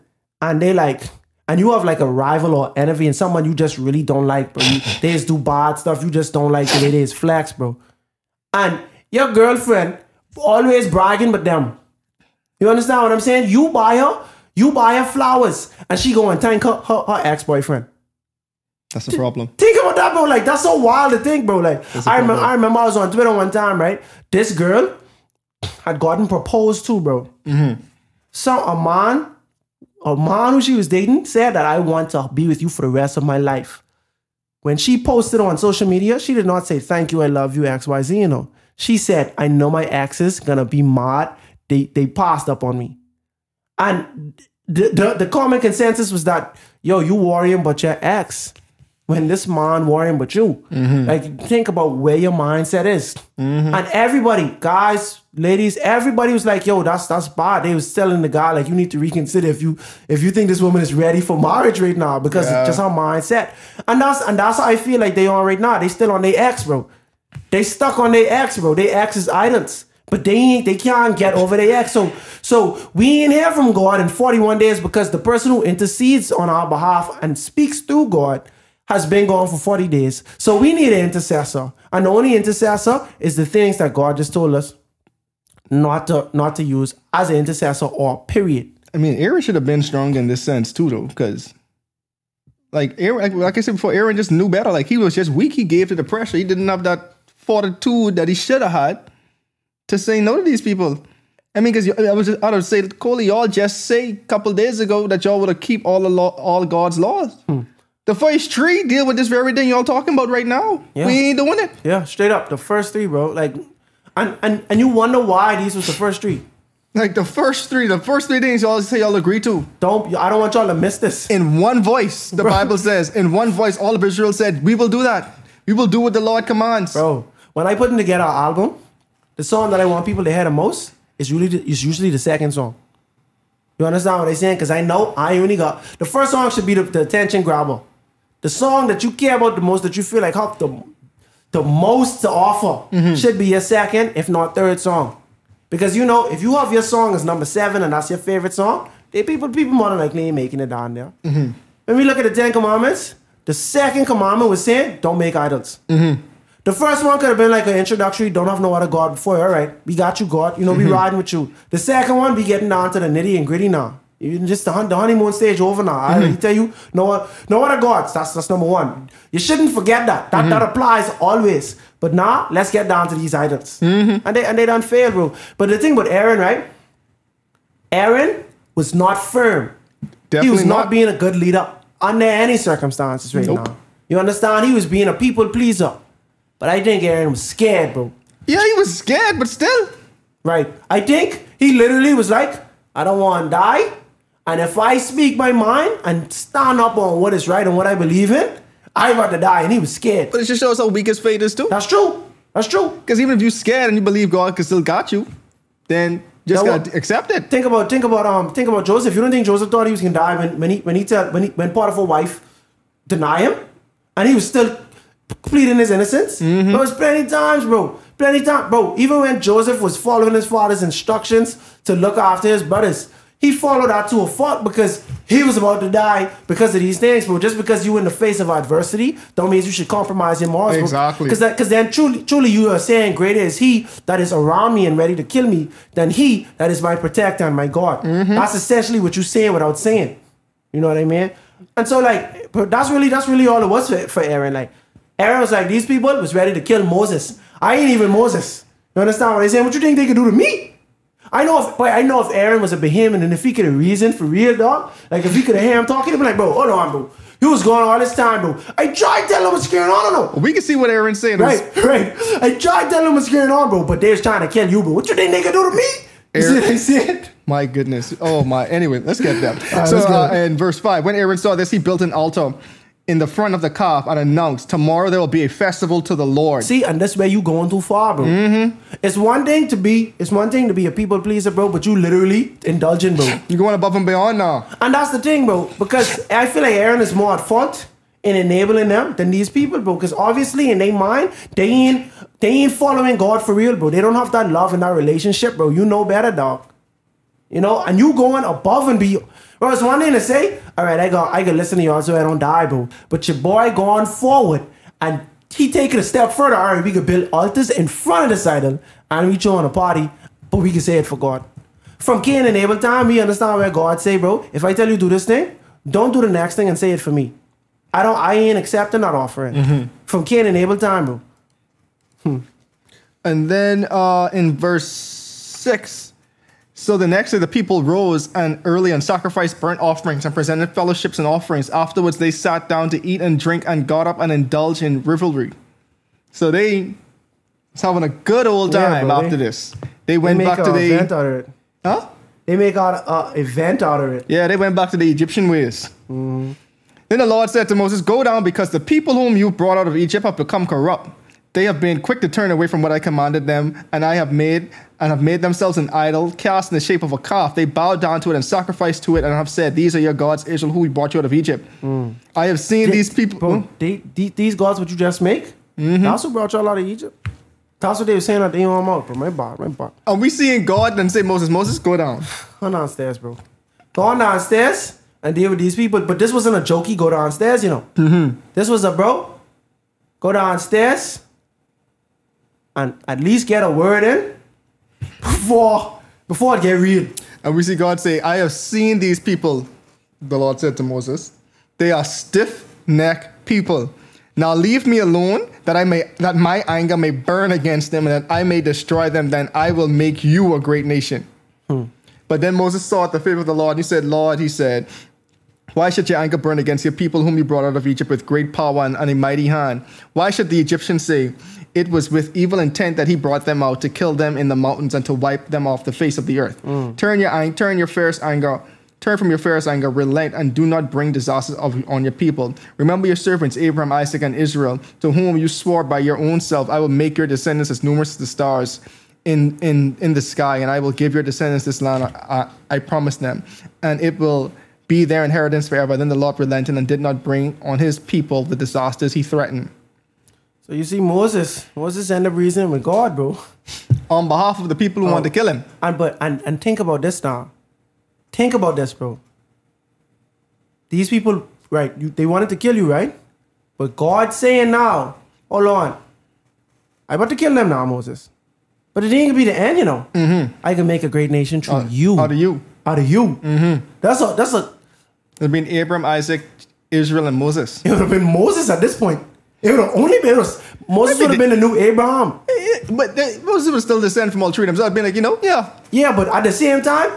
they like, and you have like a rival or envy and someone you just really don't like, bro. They just do bad stuff. You just don't like the way they flex, bro. And your girlfriend always bragging with them. You understand what I'm saying? You buy her flowers and she go and thank her ex-boyfriend. That's the problem. Think about that, bro. Like, that's so wild to think, bro. Like, I remember I was on Twitter one time, right? This girl had gotten proposed to, bro. So a man who she was dating said that I want to be with you for the rest of my life. When she posted on social media, she did not say, thank you, I love you, XYZ, you know. She said, I know my ex is gonna be mad. They passed up on me. And the common consensus was that, yo, you worrying about your ex when this man worrying about you. Like, think about where your mindset is. And everybody, guys, ladies, everybody was like, yo, that's bad. They was telling the guy, like, you need to reconsider if you think this woman is ready for marriage right now, because it's just her mindset. And that's how I feel like they are right now. They still on their ex, bro. They stuck on their ex, bro. Their ex is idols. But they can't get over their ex. So we ain't hear from God in 41 days because the person who intercedes on our behalf and speaks through God has been gone for 40 days. So we need an intercessor. And the only intercessor is the things that God just told us not to use as an intercessor or period. I mean, Aaron should have been strong in this sense too, though, because like Aaron, like I said before, Aaron just knew better. Like, he was just weak. He gave to the pressure. He didn't have that fortitude that he should have had to say no to these people. I mean, because I was just out of say, Coley, y'all just say a couple days ago that y'all would have keep all the law, all God's laws. The first three deal with this very thing y'all talking about right now. We ain't doing it. Yeah, straight up. The first three, bro. Like, and you wonder why these was the first three. Like, the first three things y'all say y'all agree to. I don't want y'all to miss this. In one voice, the Bible says, in one voice, all of Israel said, we will do that. We will do what the Lord commands. Bro, when I put together our album, the song that I want people to hear the most is usually the second song. You understand what I'm saying? Because I know I only got... The first song should be the attention grabber. The song that you care about the most, that you feel like have the most to offer, should be your second, if not third song. Because, you know, if you have your song as number 7 and that's your favorite song, people more than likely ain't making it down there. When we look at the 10 commandments, the second commandment was saying, don't make idols. The first one could have been like an introductory, don't have no other God before you. All right, we got you, God. You know, we riding with you. The second one, we getting down to the nitty and gritty now. Just the honeymoon stage over now. I already tell you, no other gods. That's number 1. You shouldn't forget that. That applies always. But now, let's get down to these idols. And they done fail, bro. But the thing about Aaron, right? Aaron was not firm. Definitely he was not being a good leader under any circumstances right now. You understand? He was being a people pleaser. But I think Aaron was scared, bro. Yeah, he was scared, but still. Right. I think he literally was like, I don't want to die. And if I speak my mind and stand up on what is right and what I believe in, I'd rather die. And he was scared. But it just shows how weak his faith is too. That's true. That's true. Because even if you're scared and you believe God can still got you, then just gotta accept it. Think about Joseph. You don't think Joseph thought he was gonna die when Potiphar's wife denied him, and he was still pleading his innocence? Mm-hmm. It was plenty times, bro. Plenty times, bro. Even when Joseph was following his father's instructions to look after his brothers, he followed that to a fault because he was about to die because of these things, bro. Just because you in the face of adversity don't mean you should compromise your morals, bro. Exactly. Because then truly you are saying, greater is he that is around me and ready to kill me than he that is my protector and my God. Mm-hmm. That's essentially what you're saying without saying. You know what I mean? And so, like, that's really all it was for Aaron. Like, Aaron was like, these people was ready to kill Moses. I ain't even Moses. You understand what I'm saying? What you think they could do to me? I know if Aaron was a behemoth and if he could have reasoned for real, dog, like if he could have heard him talking, he'd be like, bro, hold on, bro. He was going all this time, bro. I tried telling him what's going on, no. We can see what Aaron's saying. Right. I tried telling him what's going on, bro, but they was trying to kill you, bro. What you think they could do to me? You see what I said? My goodness. Oh, my. Anyway, let's get that. Right, so in verse 5, when Aaron saw this, he built an altar in the front of the calf and announced, tomorrow there will be a festival to the Lord. See, and that's where you going too far, bro. Mm-hmm. It's one thing to be a people pleaser, bro, but you literally indulging, bro. You're going above and beyond now. And that's the thing, bro, because I feel like Aaron is more at fault in enabling them than these people, bro, because obviously in their mind, they ain't following God for real, bro. They don't have that love and that relationship, bro. You know better, dog. You know, and you going above and beyond. Bro, it's one thing to say, all right, I can listen to y'all so I don't die, bro. But your boy going forward, and he taking a step further. All right, we could build altars in front of this idol, and we throwing a party, but we can say it for God. From Cain and Abel time, we understand where God say, bro, if I tell you do this thing, don't do the next thing and say it for me. I ain't accepting that offering. Mm-hmm. From Cain and Abel time, bro. And then in verse 6. So the next day the people rose and early and sacrificed burnt offerings and presented fellowships and offerings. Afterwards they sat down to eat and drink and got up and indulged in revelry. So they was having a good old time after this. They went back to the event out of it. Huh? They make an event out of it. Yeah, they went back to the Egyptian ways. Mm. Then the Lord said to Moses, go down because the people whom you brought out of Egypt have become corrupt. They have been quick to turn away from what I commanded them, and have made themselves an idol, cast in the shape of a calf. They bowed down to it and sacrificed to it, and have said, "These are your gods, Israel, who we brought you out of Egypt." Mm. I have seen these people. Bro, these gods, what you just make? Mm-hmm. That's what brought y'all out of Egypt. That's what they were saying that they want out. Bro, my bad. Are we seeing God and say, Moses, go down? Go downstairs, bro. Go downstairs and deal with these people. But this wasn't a jokey go downstairs, you know. Mm-hmm. This was a bro. Go downstairs. And at least get a word in before it get real. And we see God say, I have seen these people, the Lord said to Moses. They are stiff-necked people. Now leave me alone that my anger may burn against them and that I may destroy them. Then I will make you a great nation. Hmm. But then Moses sought the favor of the Lord. And he said, Lord, why should your anger burn against your people whom you brought out of Egypt with great power and a mighty hand? Why should the Egyptians say, it was with evil intent that he brought them out to kill them in the mountains and to wipe them off the face of the earth? Mm. Turn from your fierce anger, relent, and do not bring disasters on your people. Remember your servants, Abraham, Isaac, and Israel, to whom you swore by your own self, I will make your descendants as numerous as the stars in the sky, and I will give your descendants this land I promised them, and it will be their inheritance forever. Then the Lord relented and did not bring on his people the disasters he threatened. So you see Moses ended up reasoning with God, bro. On behalf of the people who wanted to kill him. And think about this now. Think about this, bro. These people, right, they wanted to kill you, right? But God's saying now, hold on. I'm about to kill them now, Moses. But it ain't gonna be the end, you know. Mm-hmm. I can make a great nation through you. Out of you. Out of you. Mm-hmm. That's a... It would have been Abraham, Isaac, Israel, and Moses. It would have been Moses at this point. Moses would have been the new Abraham. But Moses would still descend from all three of them. So I'd been like, you know, yeah. Yeah, but at the same time,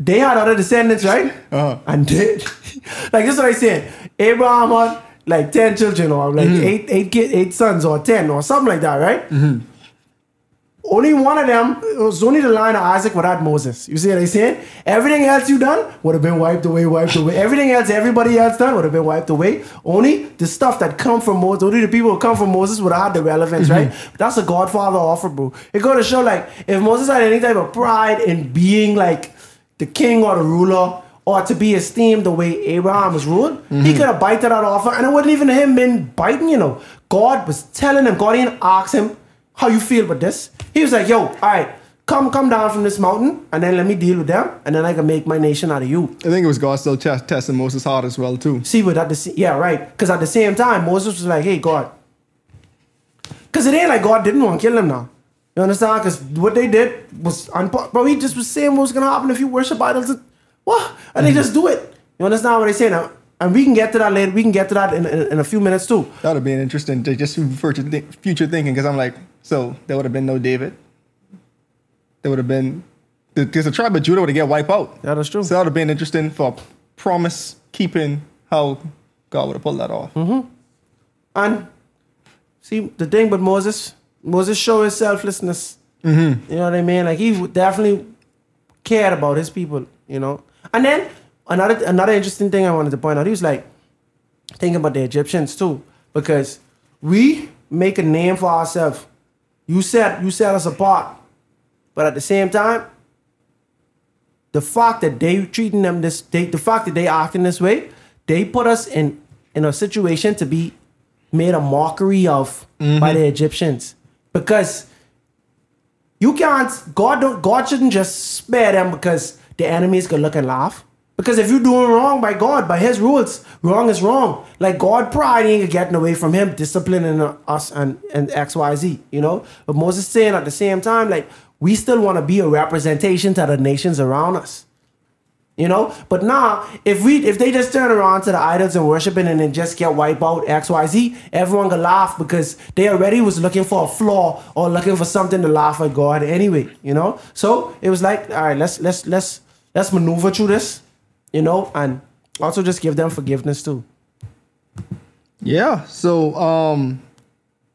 they had other descendants, right? Uh-huh. And like, this is what I said. Abraham had like 10 children or like mm-hmm. eight sons or 10 or something like that, right? Mm-hmm. Only one of them, it was only the line of Isaac without Moses. You see what I'm saying? Everything else you done would have been wiped away. Everything else, everybody else done would have been wiped away. Only the stuff that come from Moses, only the people who come from Moses would have had the relevance, mm-hmm. right? That's a Godfather offer, bro. It go to show, like, if Moses had any type of pride in being, like, the king or the ruler, or to be esteemed the way Abraham was ruled, mm-hmm. he could have bited that offer, and it wouldn't even him been biting, you know. God was telling him, God didn't ask him, how you feel with this? He was like, yo, all right, come down from this mountain and then let me deal with them and then I can make my nation out of you. I think it was God still testing Moses' heart as well too. See, but yeah, right. Because at the same time, Moses was like, hey, God. Because it ain't like God didn't want to kill them now. You understand? Because what they did was, but he just was saying what was going to happen if you worship idols. What? And they just do it. You understand what I'm saying now? And we can get to that later. We can get to that in a few minutes too. That would be an interesting, just for future thinking, because I'm like, so there would have been no David. There would have been, because the tribe of Judah would have got wiped out. Yeah, that's true. So that would have been interesting for promise keeping, how God would have pulled that off. Mm-hmm. And see, the thing with Moses showed his selflessness. Mm-hmm. You know what I mean? Like, he definitely cared about his people, you know. And then another interesting thing I wanted to point out, he was like, thinking about the Egyptians too, because we make a name for ourselves. You set us apart. But at the same time, the fact that they treating them this, the fact that they acting this way, they put us in a situation to be made a mockery of by the Egyptians. Because you can't, God shouldn't just spare them because the enemies could look and laugh. Because if you're doing wrong by God, by his rules, wrong is wrong. Like, God pride ain't getting away from him, disciplining us and X, Y, Z, you know? But Moses saying at the same time, like, we still want to be a representation to the nations around us, you know? But now, if they just turn around to the idols and worshiping and then just get wiped out, X, Y, Z, everyone can laugh because they already was looking for a flaw or looking for something to laugh at God anyway, you know? So it was like, all right, let's maneuver through this. You know, and also just give them forgiveness too. Yeah. So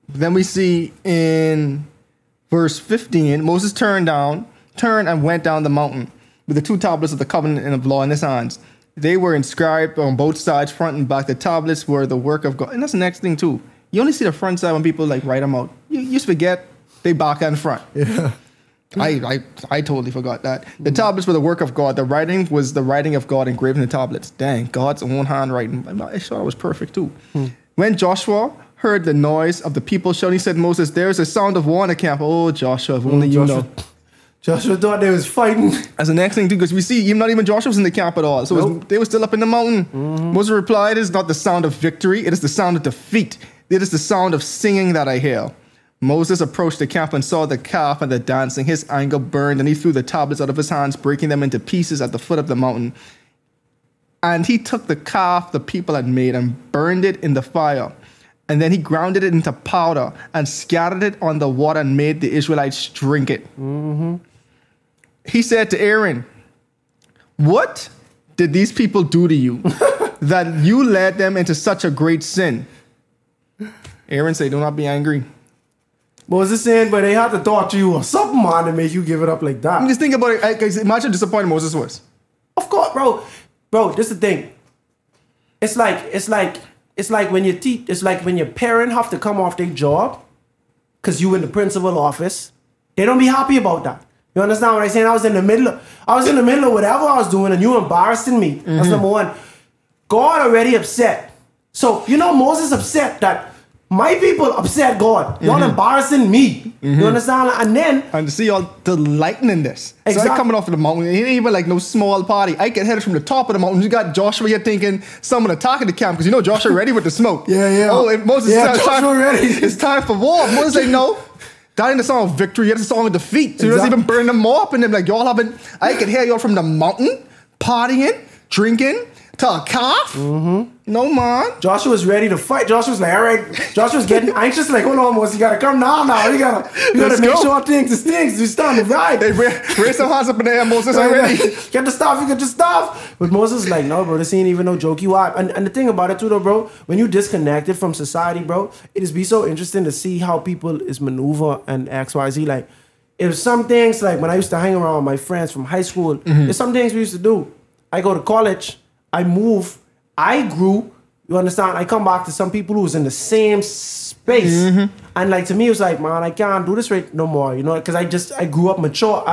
then we see in verse 15, Moses turned and went down the mountain with the two tablets of the covenant and of law in his hands. They were inscribed on both sides, front and back. The tablets were the work of God. And that's the next thing too. You only see the front side when people like write them out. You forget they back and front. Yeah. I totally forgot that. The tablets were the work of God. The writing was the writing of God engraved in the tablets. Dang, God's own handwriting. I'm not sure it was perfect too. When Joshua heard the noise of the people shouting, he said, Moses, there's a sound of war in the camp. Oh, Joshua, if only you know. Joshua thought they was fighting. That's the next thing too, because we see not even Joshua was in the camp at all. So they were still up in the mountain. Moses replied, it is not the sound of victory. It is the sound of defeat. It is the sound of singing that I hear. Moses approached the camp and saw the calf and the dancing. His anger burned, and he threw the tablets out of his hands, breaking them into pieces at the foot of the mountain. And he took the calf the people had made and burned it in the fire. And then he ground it into powder and scattered it on the water and made the Israelites drink it. He said to Aaron, what did these people do to you that you led them into such a great sin? Aaron said, do not be angry. Moses saying, but they had to talk to you or something, man, to make you give it up like that. Just think about it. Imagine how disappointed Moses was. Of course, bro. Bro, this is the thing. It's like when your parent have to come off their job because you in the principal office. They don't be happy about that. You understand what I'm saying? I was in the middle of whatever I was doing, and you embarrassing me. That's number one. God already upset. So you know Moses upset that. My people upset God. Y'all embarrassing me. You understand? And then... and see y'all delighting in this. Exactly. So they're coming off of the mountain. It ain't even like no small party. I can hear it from the top of the mountain. You got Joshua here thinking someone attacking the camp because you know Joshua ready with the smoke. Yeah. Oh, and Moses said, it's time for war. Moses like, no. That ain't the song of victory. It's the song of defeat. So you don't even burn them up. And they're like, y'all haven't... I can hear y'all from the mountain, partying, drinking... Talk. Mm-hmm. No man. Joshua's ready to fight. Joshua's like, all right. Joshua's getting anxious. Like, hold on, boys. You gotta come now. You gotta make sure things is things. It's time to ride. Hey, raise some hands up in the air, Moses. Already. Get the stuff. But Moses is like, no, bro. This ain't even no joke. You out. And the thing about it too, though, bro. When you disconnected from society, bro, it is be so interesting to see how people is maneuver and XYZ. Like, if some things, like when I used to hang around with my friends from high school, there's some things we used to do. I go to college. I move, I grew, you understand? I come back to some people who was in the same space. And like, to me, it was like, man, I can't do this right no more, you know? Because I grew up mature.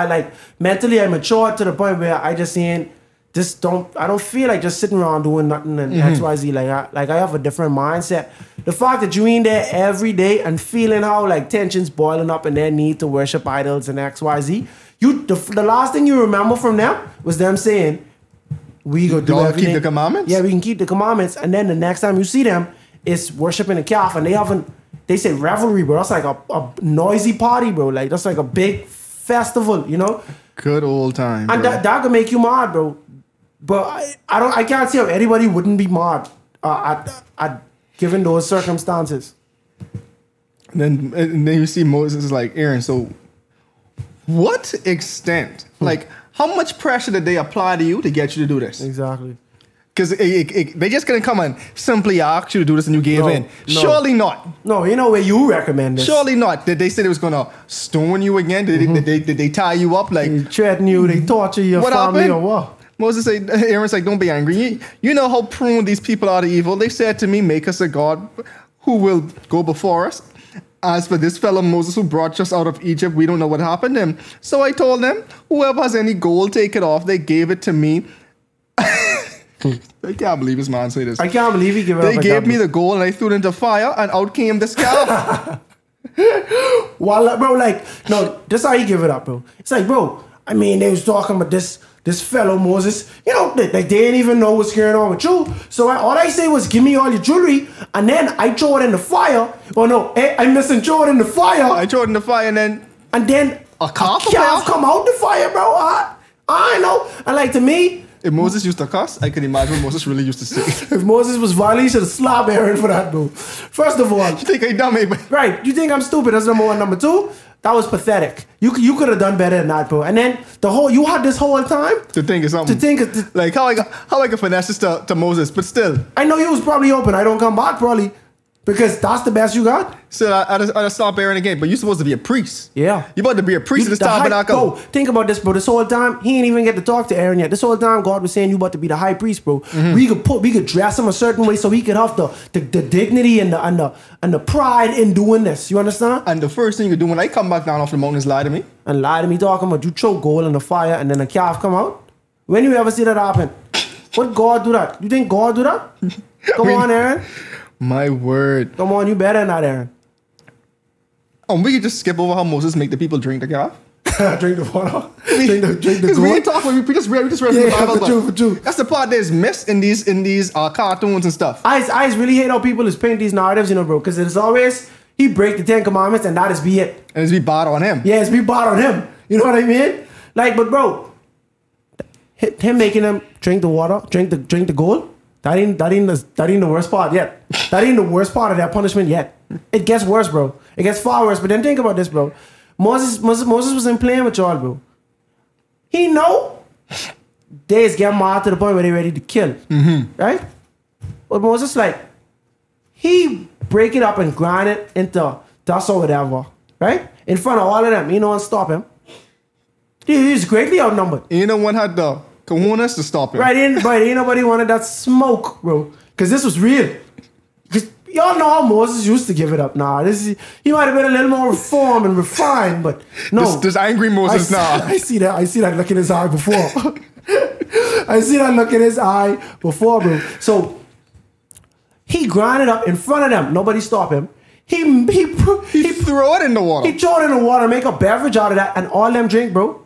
Mentally, I matured to the point where I just ain't, I don't feel like just sitting around doing nothing and X, Y, Z. Like I have a different mindset. The fact that you ain't there every day and feeling how like tensions boiling up and their need to worship idols and X, Y, Z. The last thing you remember from them was them saying, we go do everything. Keep the commandments? Yeah, we can keep the commandments. And then the next time you see them, it's worshiping a calf. And they say revelry, bro. That's like a noisy party, bro. Like, that's like a big festival, you know? Good old time. And that could make you mad, bro. But I can't see how anybody wouldn't be mad given those circumstances. And then you see Moses like, Aaron, so what extent, like, how much pressure did they apply to you to get you to do this? Exactly. Because they just couldn't come and simply ask you to do this and you gave in. No. Surely not. No, you know where you recommend this. Surely not. Did they say they was going to stone you again? Did they tie you up? Like, they threaten you, they torture your family happened? Or what? Moses said, Aaron's like, don't be angry. You know how prone these people are to evil. They said to me, make us a God who will go before us. As for this fellow Moses who brought us out of Egypt, we don't know what happened to him. So I told them, whoever has any gold, take it off. They gave it to me. I can't believe this man said this. I can't believe he gave it up. They gave me the gold and I threw it into fire and out came this calf. Well, bro, like, no, this is how he gave it up, bro. It's like, bro, I mean, they was talking about this fellow Moses, you know, like they didn't even know what's going on with you. So all I say was, give me all your jewelry, and then I throw it in the fire. Oh no, I'm missing throw it in the fire. I throw it in the fire, and then a calf come out the fire, bro. I know. And like, to me, if Moses used to cuss, I can imagine Moses really used to say. If Moses was violent, he should have slapped Aaron for that, bro. First of all, you think I'm dumb, baby? Right? You think I'm stupid? That's number one. Number two. That was pathetic. You could have done better than that, bro. And then you had this whole time to think of something. To think of like how I could finesse this to Moses, but still. I know you was probably open. I don't come back probably because that's the best you got. So I just stop Aaron again. But you're supposed to be a priest. Yeah, you about to be a priest in this tabernacle. Bro, think about this, bro. This whole time he ain't even get to talk to Aaron yet. This whole time God was saying you about to be the high priest, bro. We could dress him a certain way so he could have the dignity and the pride in doing this. You understand? And the first thing you do when I come back down off the mountain is lie to me. And lie to me talking about you choke gold in the fire and then a calf come out. When you ever see that happen? What God do that? You think God do that? Come on, Aaron. My word. Come on, you better than that, Aaron. We could just skip over how Moses make the people drink the calf. Drink the water. Drink the gold. We ain't talking. We just read the Bible. For true. That's the part that is missed in these cartoons and stuff. I really hate how people is paint these narratives, you know, bro. Because it's always he break the 10 Commandments and that is be it. And it's be bad on him. Yeah, it's be bad on him. You know what I mean? Like, but bro, him making them drink the water, drink the gold. That ain't the worst part yet. That ain't the worst part of that punishment yet. It gets worse, bro. It gets far worse. But then think about this, bro. Moses wasn't playing with y'all, bro. He know they is getting mad to the point where they ready to kill. Right? But Moses, like, he break it up and grind it into dust or whatever. Right? In front of all of them. You know, and stop him. He's greatly outnumbered. You know what had the cojones to stop him. Right, but ain't nobody wanted that smoke, bro. Because this was real. Y'all know how Moses used to give it up. Nah, he might have been a little more reformed and refined, but no. This angry Moses now. I see that look in his eye before. I see that look in his eye before, bro. So he grinded up in front of them. Nobody stop him. He threw it in the water. He threw it in the water, make a beverage out of that, and all them drink, bro.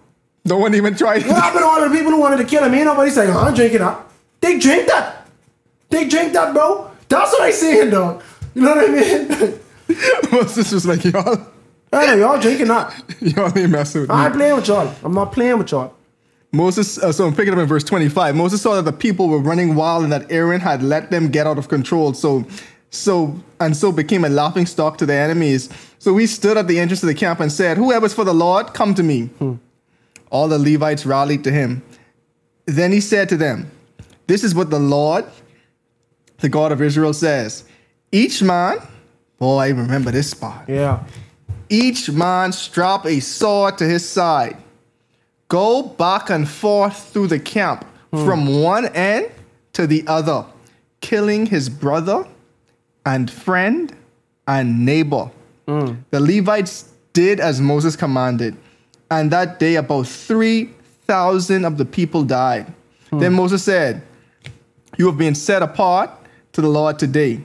No one even tried. What happened to all the people who wanted to kill him? Ain't nobody saying, I'm drinking that. They drink that. They drink that, bro. That's what I saying, dog. You know what I mean? Moses was like, y'all. Hey, y'all drinking that. Y'all ain't messing with me. I ain't playing with y'all. I'm not playing with y'all. Moses, so I'm picking up in verse 25. Moses saw that the people were running wild and that Aaron had let them get out of control. So became a laughingstock to their enemies. So he stood at the entrance of the camp and said, "Whoever is for the Lord, come to me." All the Levites rallied to him. Then he said to them, "This is what the Lord, the God of Israel, says. Each man," oh, I remember this part. Yeah. "Each man strap a sword to his side. Go back and forth through the camp from one end to the other, killing his brother and friend and neighbor." The Levites did as Moses commanded, and that day about 3,000 of the people died. Then Moses said, "You have been set apart to the Lord today.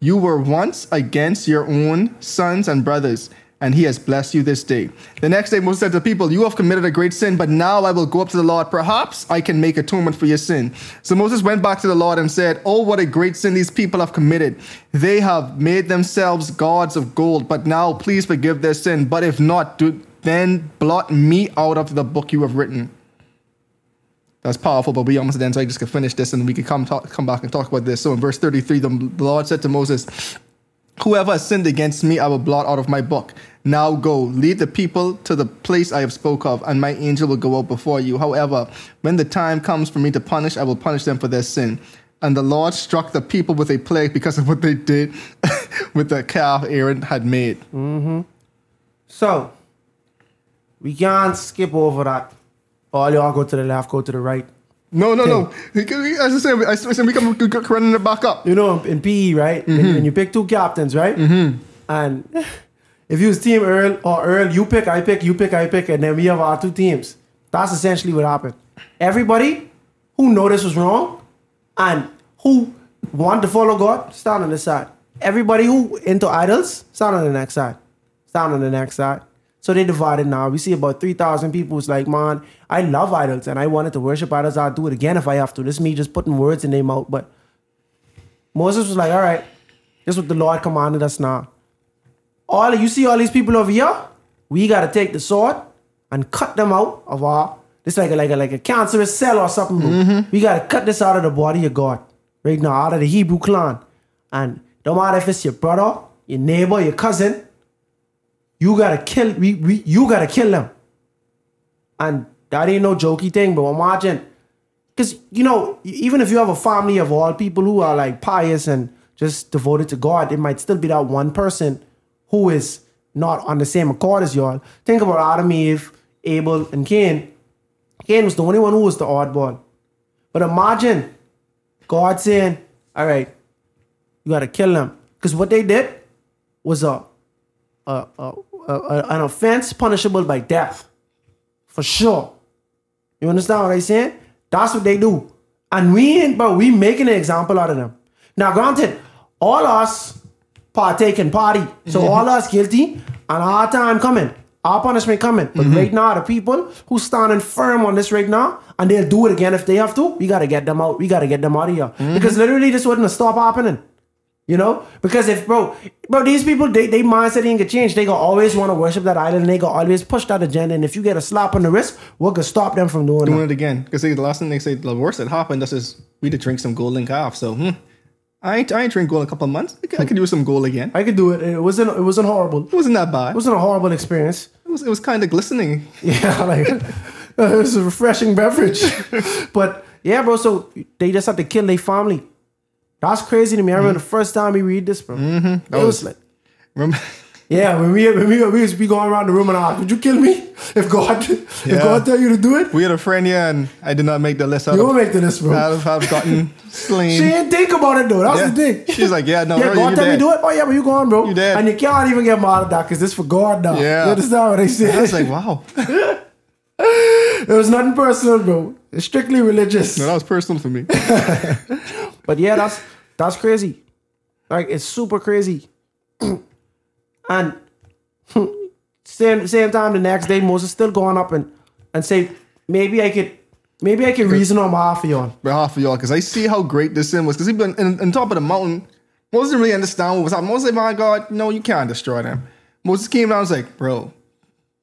You were once against your own sons and brothers, and he has blessed you this day." The next day Moses said to the people, "You have committed a great sin, but now I will go up to the Lord. Perhaps I can make atonement for your sin." So Moses went back to the Lord and said, "Oh, what a great sin these people have committed. They have made themselves gods of gold, but now please forgive their sin. But if not, then blot me out of the book you have written." That's powerful, but we almost done, so I just could finish this and we could come back and talk about this. So in verse 33, the Lord said to Moses, "Whoever has sinned against me, I will blot out of my book. Now go, lead the people to the place I have spoke of, and my angel will go out before you. However, when the time comes for me to punish, I will punish them for their sin." And the Lord struck the people with a plague because of what they did with the calf Aaron had made. So, we can't skip over that. All y'all go to the left, go to the right. No. As I said, we can run it back up. You know, in PE, right? When you pick two captains, right? And if you was team Earl, or Earl, you pick, I pick, you pick, I pick, and then we have our two teams. That's essentially what happened. Everybody who know this was wrong and who want to follow God, stand on this side. Everybody who into idols, stand on the next side. Stand on the next side. So they divided now. We see about 3,000 people. It's like, man, I love idols and I wanted to worship idols. I'll do it again if I have to. This is me just putting words in their mouth. But Moses was like, all right, this is what the Lord commanded us now. All you see all these people over here, we gotta take the sword and cut them out of our. This like a cancerous cell or something. We gotta cut this out of the body of God right now, out of the Hebrew clan. And don't matter if it's your brother, your neighbor, your cousin, you gotta kill. You gotta kill them. And that ain't no jokey thing, but imagine, because you know, even if you have a family of all people who are like pious and just devoted to God, it might still be that one person who is not on the same accord as y'all. Think about Adam, Eve, Abel, and Cain. Cain was the only one who was the oddball. But imagine God saying, all right, you got to kill them. Because what they did was an offense punishable by death. For sure. You understand what I'm saying? That's what they do. And we ain't, but we making an example out of them. Now, granted, all us partake and party. So all us guilty and our time coming. Our punishment coming. But right now, the people who standing firm on this right now, and they'll do it again if they have to, we got to get them out. We got to get them out of here. Because literally, this wouldn't stop happening. You know? Because if, bro, these people, they mindset ain't going to change. They going to always want to worship that idol, and they going to always push that agenda. And if you get a slap on the wrist, we're going to stop them from doing it again. Because the last thing they say, the worst that happened, this is we did drink some golden calf. So, I ain't drink gold in a couple of months. I could do some gold again. I could do it. It wasn't horrible. It wasn't that bad. It wasn't a horrible experience. It was kind of glistening. Yeah, like it was a refreshing beverage. But yeah, bro. So they just have to kill their family. That's crazy to me. I remember the first time we read this, bro. It was like, remember? Yeah, when we going around the room and ask, "Would you kill me if God tell you to do it?" We had a friend here, and I did not make the list. You don't make the list, bro. I've gotten slain. She didn't think about it though. That's the thing. She's like, "Yeah, no, yeah, God tell me to do it." Oh yeah, but you gone, bro. You dead, and you can't even get mad at that because it's for God now. Yeah, you understand what I said? I was like, wow. It was nothing personal, bro. It's strictly religious. No, that was personal for me. But yeah, that's crazy. Like it's super crazy. And same time the next day, Moses still going up and say, maybe I could reason on behalf of y'all. Behalf of y'all, because I see how great this sin was. Because he'd been on top of the mountain. Moses didn't really understand what was happening. Moses said, "My God, no, you can't destroy them." Moses came down and was like, "Bro,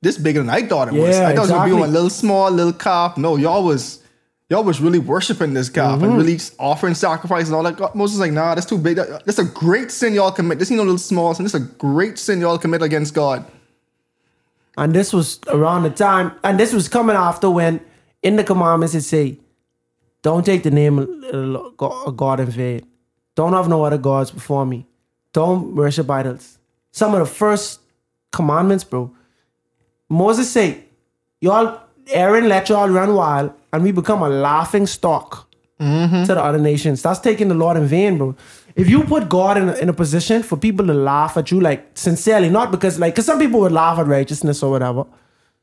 this bigger than I thought it was. Yeah, I thought it was gonna be a little small, little calf. No, y'all was really worshiping this calf and really offering sacrifice and all that. God, Moses was like, nah, that's too big. That's a great sin y'all commit. This ain't no little small sin. This is a great sin y'all commit against God. And this was around the time, and this was coming after when in the commandments it say, don't take the name of God in vain. Don't have no other gods before me. Don't worship idols. Some of the first commandments, bro. Moses say, y'all, Aaron let y'all run wild, and we become a laughing stock to the other nations. That's taking the Lord in vain, bro. If you put God in a position for people to laugh at you, like, sincerely, not because, like, because some people would laugh at righteousness or whatever.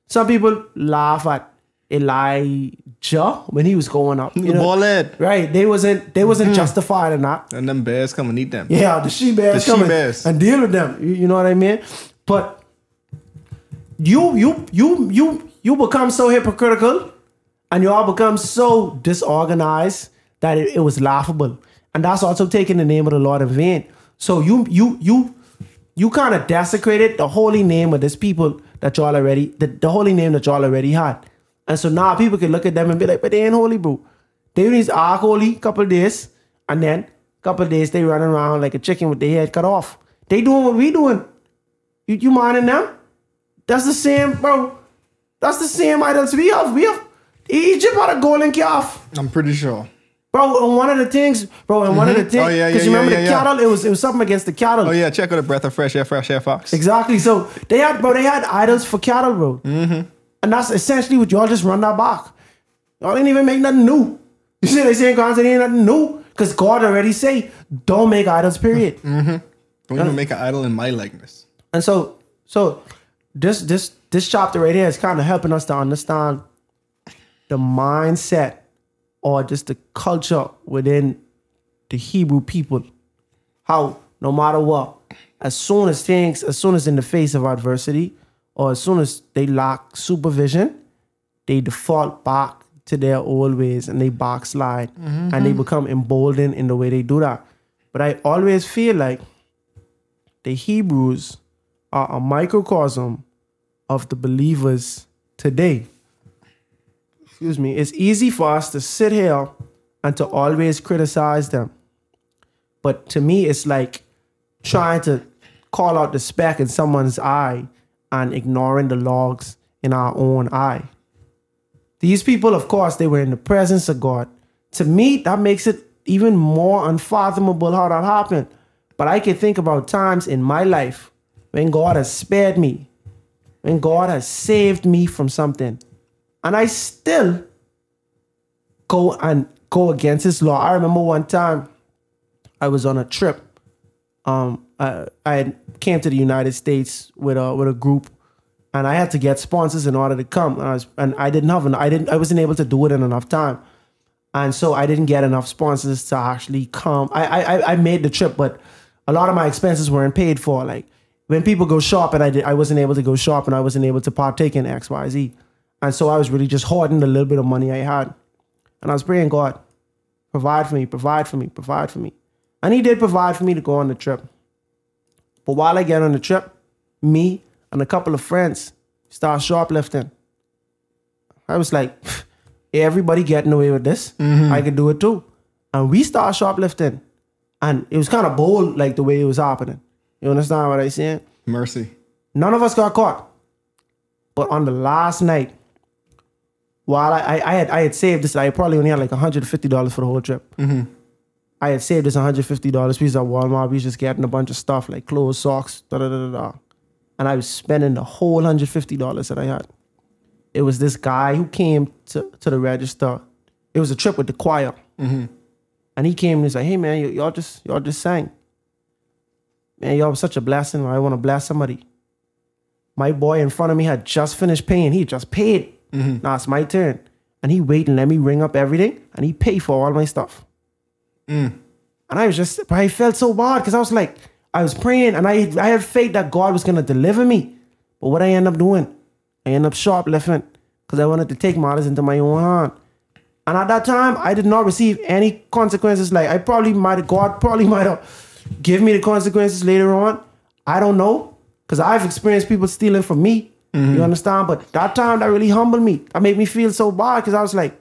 Some people laugh at Elijah when he was going up. You know? Right. They wasn't justified in that. And them bears come and eat them. Yeah, the she-bears come and deal with them. You know what I mean? But you become so hypocritical and you all become so disorganized that it was laughable. And that's also taking the name of the Lord in vain. So you kind of desecrated the holy name of this people that y'all already, the holy name that y'all already had. And so now people can look at them and be like, but they ain't holy, bro. They need ark holy couple of days, and then couple of days they run around like a chicken with their head cut off. They doing what we doing. You minding them? That's the same, bro. That's the same items we have. Egypt had a golden calf. I'm pretty sure. Bro, and one of the things, because you remember the cattle, it was something against the cattle. Oh yeah, check out A Breath of Fresh Air Fox. Exactly. So they had idols for cattle, bro. And that's essentially what y'all just run that back. Y'all didn't even make nothing new. You see, they saying God ain't nothing new because God already say, don't make idols, period. Don't even make an idol in my likeness. And so this chapter right here is kind of helping us to understand the mindset or just the culture within the Hebrew people. How no matter what, as soon as in the face of adversity, or as soon as they lack supervision, they default back to their old ways and they backslide and they become emboldened in the way they do that. But I always feel like the Hebrews are a microcosm of the believers today. Excuse me. It's easy for us to sit here and to always criticize them. But to me, it's like trying to call out the speck in someone's eye and ignoring the logs in our own eye. These people, of course, they were in the presence of God. To me, that makes it even more unfathomable how that happened. But I can think about times in my life when God has spared me, when God has saved me from something, and I still go against His law. I remember one time I was on a trip. I came to the United States with a group, and I had to get sponsors in order to come. And I wasn't able to do it in enough time, and so I didn't get enough sponsors to actually come. I made the trip, but a lot of my expenses weren't paid for. Like when people go shopping, I wasn't able to go shopping. I wasn't able to partake in X, Y, Z, and so I was really just hoarding the little bit of money I had, and I was praying, God, provide for me, provide for me, provide for me. And He did provide for me to go on the trip. But while I get on the trip, me and a couple of friends start shoplifting. I was like, everybody getting away with this. I could do it too. And we start shoplifting. And it was kind of bold, like the way it was happening. You understand what I'm saying? Mercy. None of us got caught. But on the last night, while I had saved this, I probably only had like $150 for the whole trip. I had saved this $150. We was at Walmart. We was just getting a bunch of stuff like clothes, socks, da-da-da-da-da. And I was spending the whole $150 that I had. It was this guy who came to the register. It was a trip with the choir. And he came and he's like, hey, man, y'all just sang. Man, y'all was such a blessing. I want to bless somebody. My boy in front of me had just finished paying. He just paid. Now it's my turn. And he waited and let me ring up everything. And he paid for all my stuff. And I was just, but I felt so bad because I was like, I was praying and I had faith that God was going to deliver me. But what I end up doing, I end up shoplifting because I wanted to take matters into my own hand. And at that time, I did not receive any consequences. Like I probably might have, God probably might have given me the consequences later on. I don't know, because I've experienced people stealing from me Mm-hmm. You understand? But that time, that really humbled me. That made me feel so bad because I was like,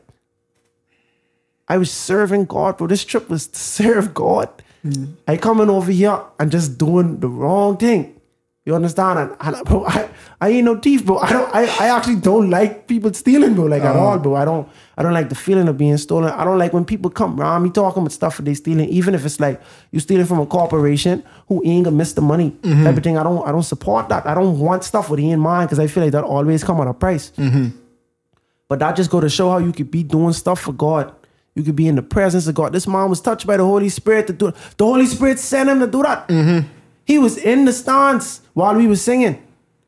I was serving God, bro. This trip was to serve God. Mm-hmm. I coming over here and just doing the wrong thing. You understand? And bro, I ain't no thief, bro. I actually don't like people stealing, bro, like at all, bro. I don't like the feeling of being stolen. I don't like when people come around me talking about stuff that they stealing, even if it's like you stealing from a corporation who ain't gonna miss the money. Mm-hmm. Type of thing. I don't support that. I don't want stuff with he in mind because I feel like that always come at a price. Mm-hmm. But that just go to show how you could be doing stuff for God. You could be in the presence of God. This man was touched by the Holy Spirit to do it. The Holy Spirit sent him to do that. Mm-hmm. He was in the stands while we were singing.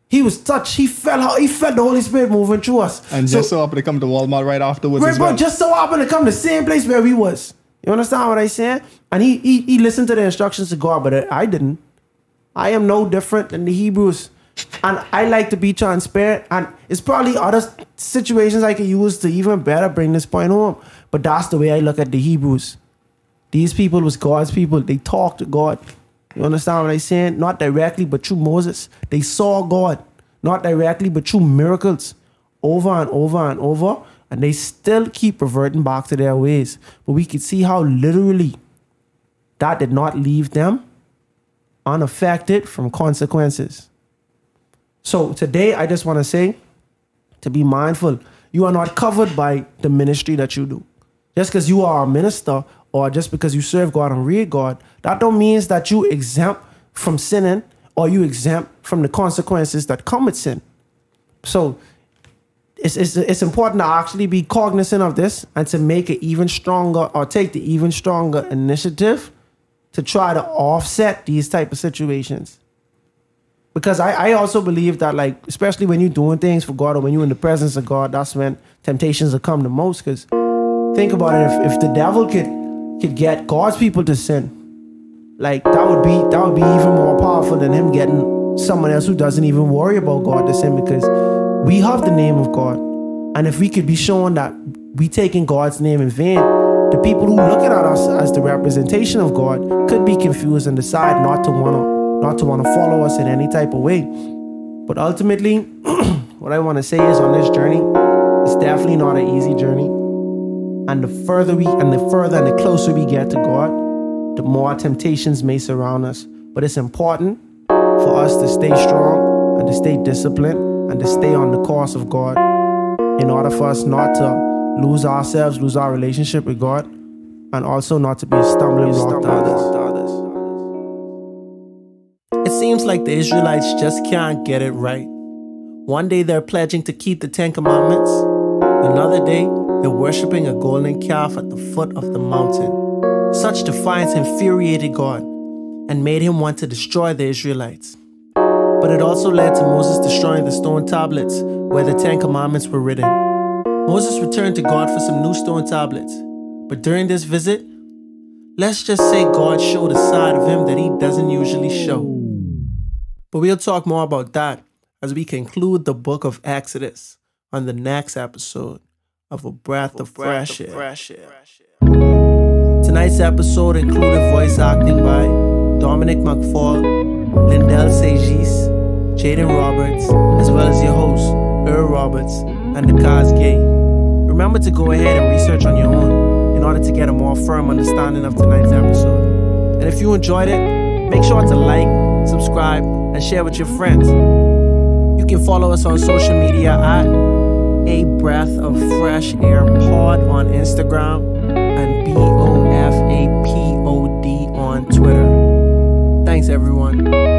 He was touched. He felt the Holy Spirit moving through us. And so, just so happened to come to Walmart right afterwards. Right, but just so happened to come to the same place where we was. You understand what I saying? And he listened to the instructions of God, but I didn't. I am no different than the Hebrews. And I like to be transparent. And it's probably other situations I could use to even better bring this point home. But that's the way I look at the Hebrews. These people was God's people. They talked to God. You understand what I'm saying? Not directly, but through Moses. They saw God. Not directly, but through miracles. Over and over and over. And they still keep reverting back to their ways. But we could see how literally that did not leave them unaffected from consequences. So today, I just want to say, to be mindful. You are not covered by the ministry that you do. Just because you are a minister, or just because you serve God and read God, that don't mean that you exempt from sinning or you exempt from the consequences that come with sin. So it's important to actually be cognizant of this and to make it even stronger or take the even stronger initiative to try to offset these type of situations. Because I also believe that, like, especially when you're doing things for God or when you're in the presence of God, that's when temptations will come the most. Because think about it, if the devil could get God's people to sin, like that would be even more powerful than him getting someone else who doesn't even worry about God to sin, because we have the name of God. And if we could be showing that we taking God's name in vain, the people who looking at us as the representation of God could be confused and decide not to want to follow us in any type of way. But ultimately, what I want to say is, on this journey, it's definitely not an easy journey. And the closer we get to God, the more temptations may surround us. But it's important for us to stay strong and to stay disciplined and to stay on the course of God, in order for us not to lose ourselves, lose our relationship with God, and also not to be a stumbling block to others. It seems like the Israelites just can't get it right. One day they're pledging to keep the 10 Commandments. Another day, they're worshipping a golden calf at the foot of the mountain. Such defiance infuriated God and made him want to destroy the Israelites. But it also led to Moses destroying the stone tablets where the 10 Commandments were written. Moses returned to God for some new stone tablets. But during this visit, let's just say God showed a side of him that he doesn't usually show. But we'll talk more about that as we conclude the book of Exodus on the next episode of A Breath of Fresh Air. Tonight's episode included voice acting by Dominic McFall, Lyndell St. Juste, Jaden Roberts, as well as your hosts, Earl Roberts and Nakaz Gay. Remember to go ahead and research on your own in order to get a more firm understanding of tonight's episode. And if you enjoyed it, make sure to like, subscribe, and share with your friends. You can follow us on social media at A Breath of Fresh Air Pod on Instagram and BOFAPOD on Twitter. Thanks, everyone.